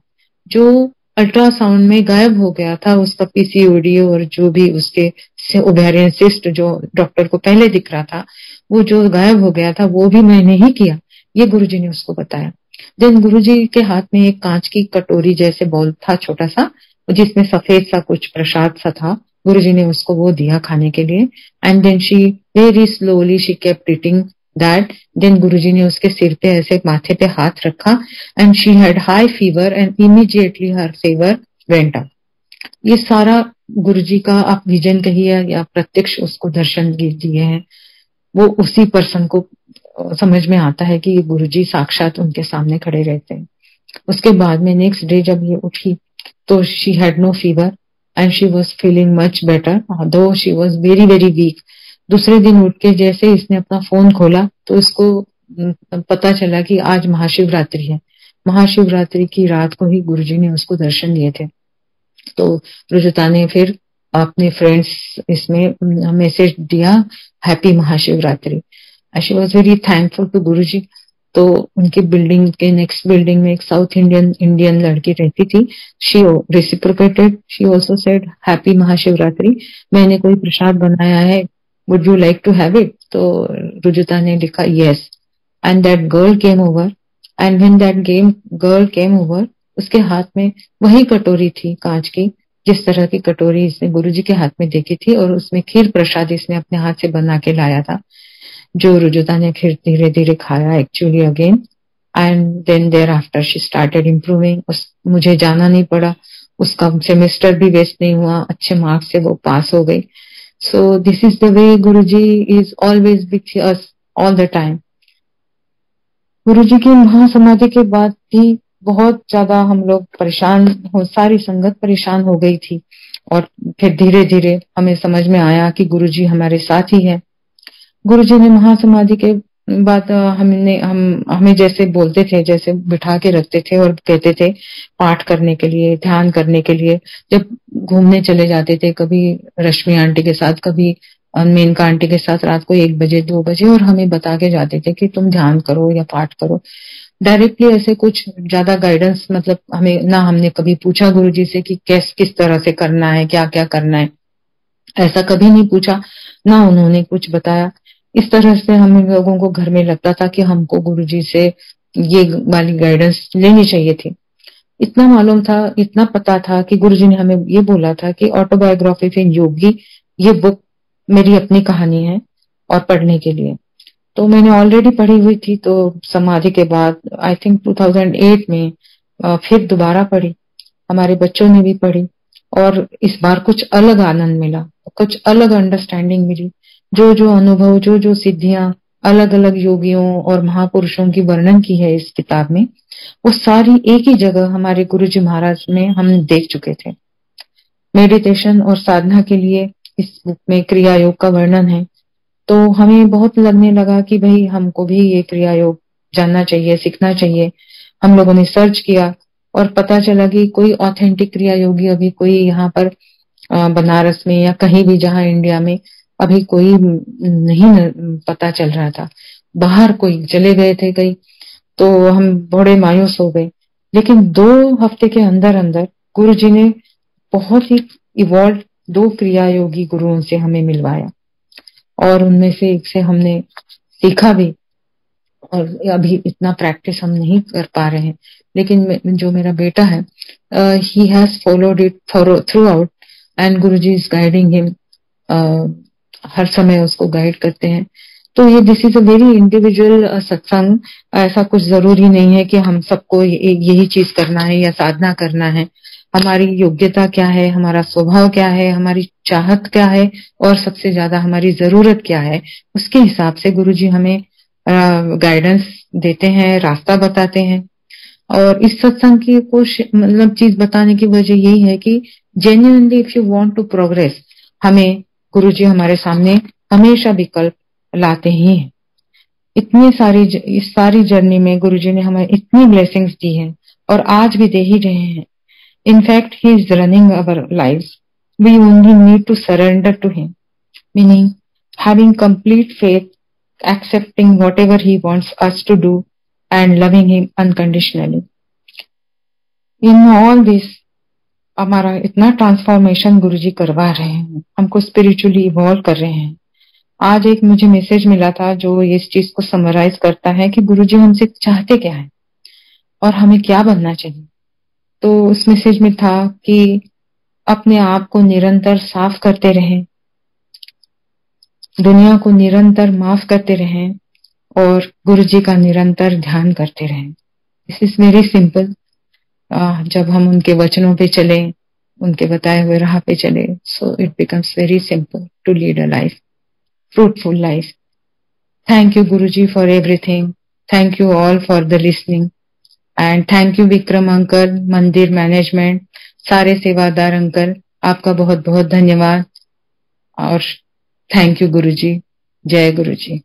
जो अल्ट्रासाउंड में गायब हो गया था उसका पीसीओडी और जो भी उसके ओवेरियन सिस्ट जो डॉक्टर को पहले दिख रहा था वो जो गायब हो गया था वो भी मैंने ही किया, ये गुरुजी ने उसको बताया। देन गुरुजी के हाथ में एक कांच की कटोरी जैसे बॉल था छोटा सा जिसमें सफेद सा कुछ प्रसाद सा था, गुरुजी ने उसको वो दिया खाने के लिए। And then she very slowly she kept eating that. Then Guruji ने उसके सिर पे ऐसे माथे पे हाथ रखा and she had high fever and immediately her fever went up. ये सारा गुरुजी का आप विजन कहिए या प्रत्यक्ष उसको दर्शन दिए हैं वो उसी पर्सन को समझ में आता है कि ये गुरुजी साक्षात उनके सामने खड़े रहते हैं। उसके बाद में नेक्स्ट डे जब ये उठी तो she had no fever and she was feeling much better though she was very very weak. दूसरे दिन उठ के जैसे इसने अपना फोन खोला तो इसको पता चला कि आज महाशिवरात्रि है। महाशिवरात्रि की रात को ही गुरुजी ने उसको दर्शन दिए थे। तो रुजुता ने फिर अपने फ्रेंड्स इसमें मैसेज दिया happy Mahashivratri. She was very thankful to Guru ji. तो उनकी बिल्डिंग के नेक्स्ट बिल्डिंग में एक साउथ इंडियन लड़की रहती थी, she reciprocated, she also said happy Mahashivratri, मैंने कोई प्रसाद बनाया है, would you like to have it. तो रुजुता ने लिखा yes and that girl came over and when that girl came over उसके हाथ में वही कटोरी थी कांच की जिस तरह की कटोरी इसने गुरुजी के हाथ में देखी थी और उसमें खीर प्रसाद इसने अपने हाथ से बना के लाया था जो रुजुता ने फिर धीरे धीरे खाया actually again. And then thereafter she started improving. मुझे जाना नहीं पड़ा, उसका सेमेस्टर भी वेस्ट नहीं हुआ, अच्छे मार्क्स से वो पास हो गई। So this is the way Guruji is always with us all the time. Guruji की महासमाधि के बाद भी बहुत ज्यादा हम लोग परेशान हो, सारी संगत परेशान हो गई थी और फिर धीरे धीरे हमें समझ में आया कि गुरुजी हमारे साथ ही है। गुरुजी ने महासमाधि के बाद हमें जैसे बोलते थे, जैसे बिठा के रखते थे और कहते थे पाठ करने के लिए, ध्यान करने के लिए। जब घूमने चले जाते थे कभी रश्मि आंटी के साथ, कभी मेनका आंटी के साथ रात को 1 बजे 2 बजे, और हमें बता के जाते थे कि तुम ध्यान करो या पाठ करो। डायरेक्टली ऐसे कुछ ज्यादा गाइडेंस मतलब हमें ना, हमने कभी पूछा गुरुजी से कि किस तरह से करना है, क्या क्या करना है, ऐसा कभी नहीं पूछा, ना उन्होंने कुछ बताया। इस तरह से हम लोगों को घर में लगता था कि हमको गुरुजी से ये वाली गाइडेंस लेनी चाहिए थी। इतना मालूम था, इतना पता था कि गुरुजी ने हमें ये बोला था कि ऑटोबायोग्राफी ऑफ योगी ये बुक मेरी अपनी कहानी है और पढ़ने के लिए। तो मैंने ऑलरेडी पढ़ी हुई थी, तो समाधि के बाद आई थिंक 2008 में फिर दोबारा पढ़ी, हमारे बच्चों ने भी पढ़ी और इस बार कुछ अलग आनंद मिला, कुछ अलग अंडरस्टैंडिंग मिली। जो अनुभव, जो सिद्धियां अलग अलग योगियों और महापुरुषों की वर्णन की है इस किताब में, वो सारी एक ही जगह हमारे गुरुजी महाराज में हम देख चुके थे। मेडिटेशन और साधना के लिए इस बुक में क्रिया योग का वर्णन है। तो हमें बहुत लगने लगा कि भाई हमको भी ये क्रिया योग जानना चाहिए, सीखना चाहिए। हम लोगों ने सर्च किया और पता चला कि कोई ऑथेंटिक क्रिया योगी अभी कोई यहाँ पर बनारस में या कहीं भी जहाँ इंडिया में अभी कोई नहीं पता चल रहा था। बाहर कोई चले गए थे कहीं, तो हम बड़े मायूस हो गए। लेकिन 2 हफ्ते के अंदर अंदर गुरु जी ने बहुत ही इवॉल्व 2 क्रिया योगी गुरुओं से हमें मिलवाया और उनमें से एक से हमने सीखा भी। और अभी इतना प्रैक्टिस हम नहीं कर पा रहे हैं, लेकिन जो मेरा बेटा है he has followed it throughout and Guruji is guiding him, हर समय उसको गाइड करते हैं। तो ये this is a very individual सत्संग, ऐसा कुछ जरूरी नहीं है कि हम सबको यही चीज करना है या साधना करना है। हमारी योग्यता क्या है, हमारा स्वभाव क्या है, हमारी चाहत क्या है और सबसे ज्यादा हमारी जरूरत क्या है, उसके हिसाब से गुरुजी हमें गाइडेंस देते हैं, रास्ता बताते हैं। और इस सत्संग की चीज बताने की वजह यही है कि genuinely if you want to progress, हमें गुरुजी हमारे सामने हमेशा विकल्प लाते ही हैं। इस सारी जर्नी में गुरुजी ने हमें इतनी ब्लेसिंग्स दी हैं और आज भी दे ही रहे हैं। In fact he is running our lives, we only need to surrender to him, meaning having complete faith, accepting whatever he wants us to do and loving him unconditionally. In all this हमारा इतना transformation गुरुजी करवा रहे हैं, हमको spiritually evolve कर रहे हैं। आज एक मुझे मैसेज मिला था जो इस चीज को समराइज करता है कि गुरुजी हमसे चाहते क्या है और हमें क्या बनना चाहिए। तो उस मैसेज में था कि अपने आप को निरंतर साफ करते रहें, दुनिया को निरंतर माफ करते रहें और गुरुजी का निरंतर ध्यान करते रहें। This is very simple. जब हम उनके वचनों पे चले, उनके बताए हुए राह पे चले, so it becomes very simple to lead a life, fruitful life. Thank you Guruji for everything, thank you all for the listening and thank you Vikram uncle, मंदिर मैनेजमेंट, सारे सेवादार अंकल, आपका बहुत बहुत धन्यवाद और थैंक यू गुरुजी। जय गुरुजी।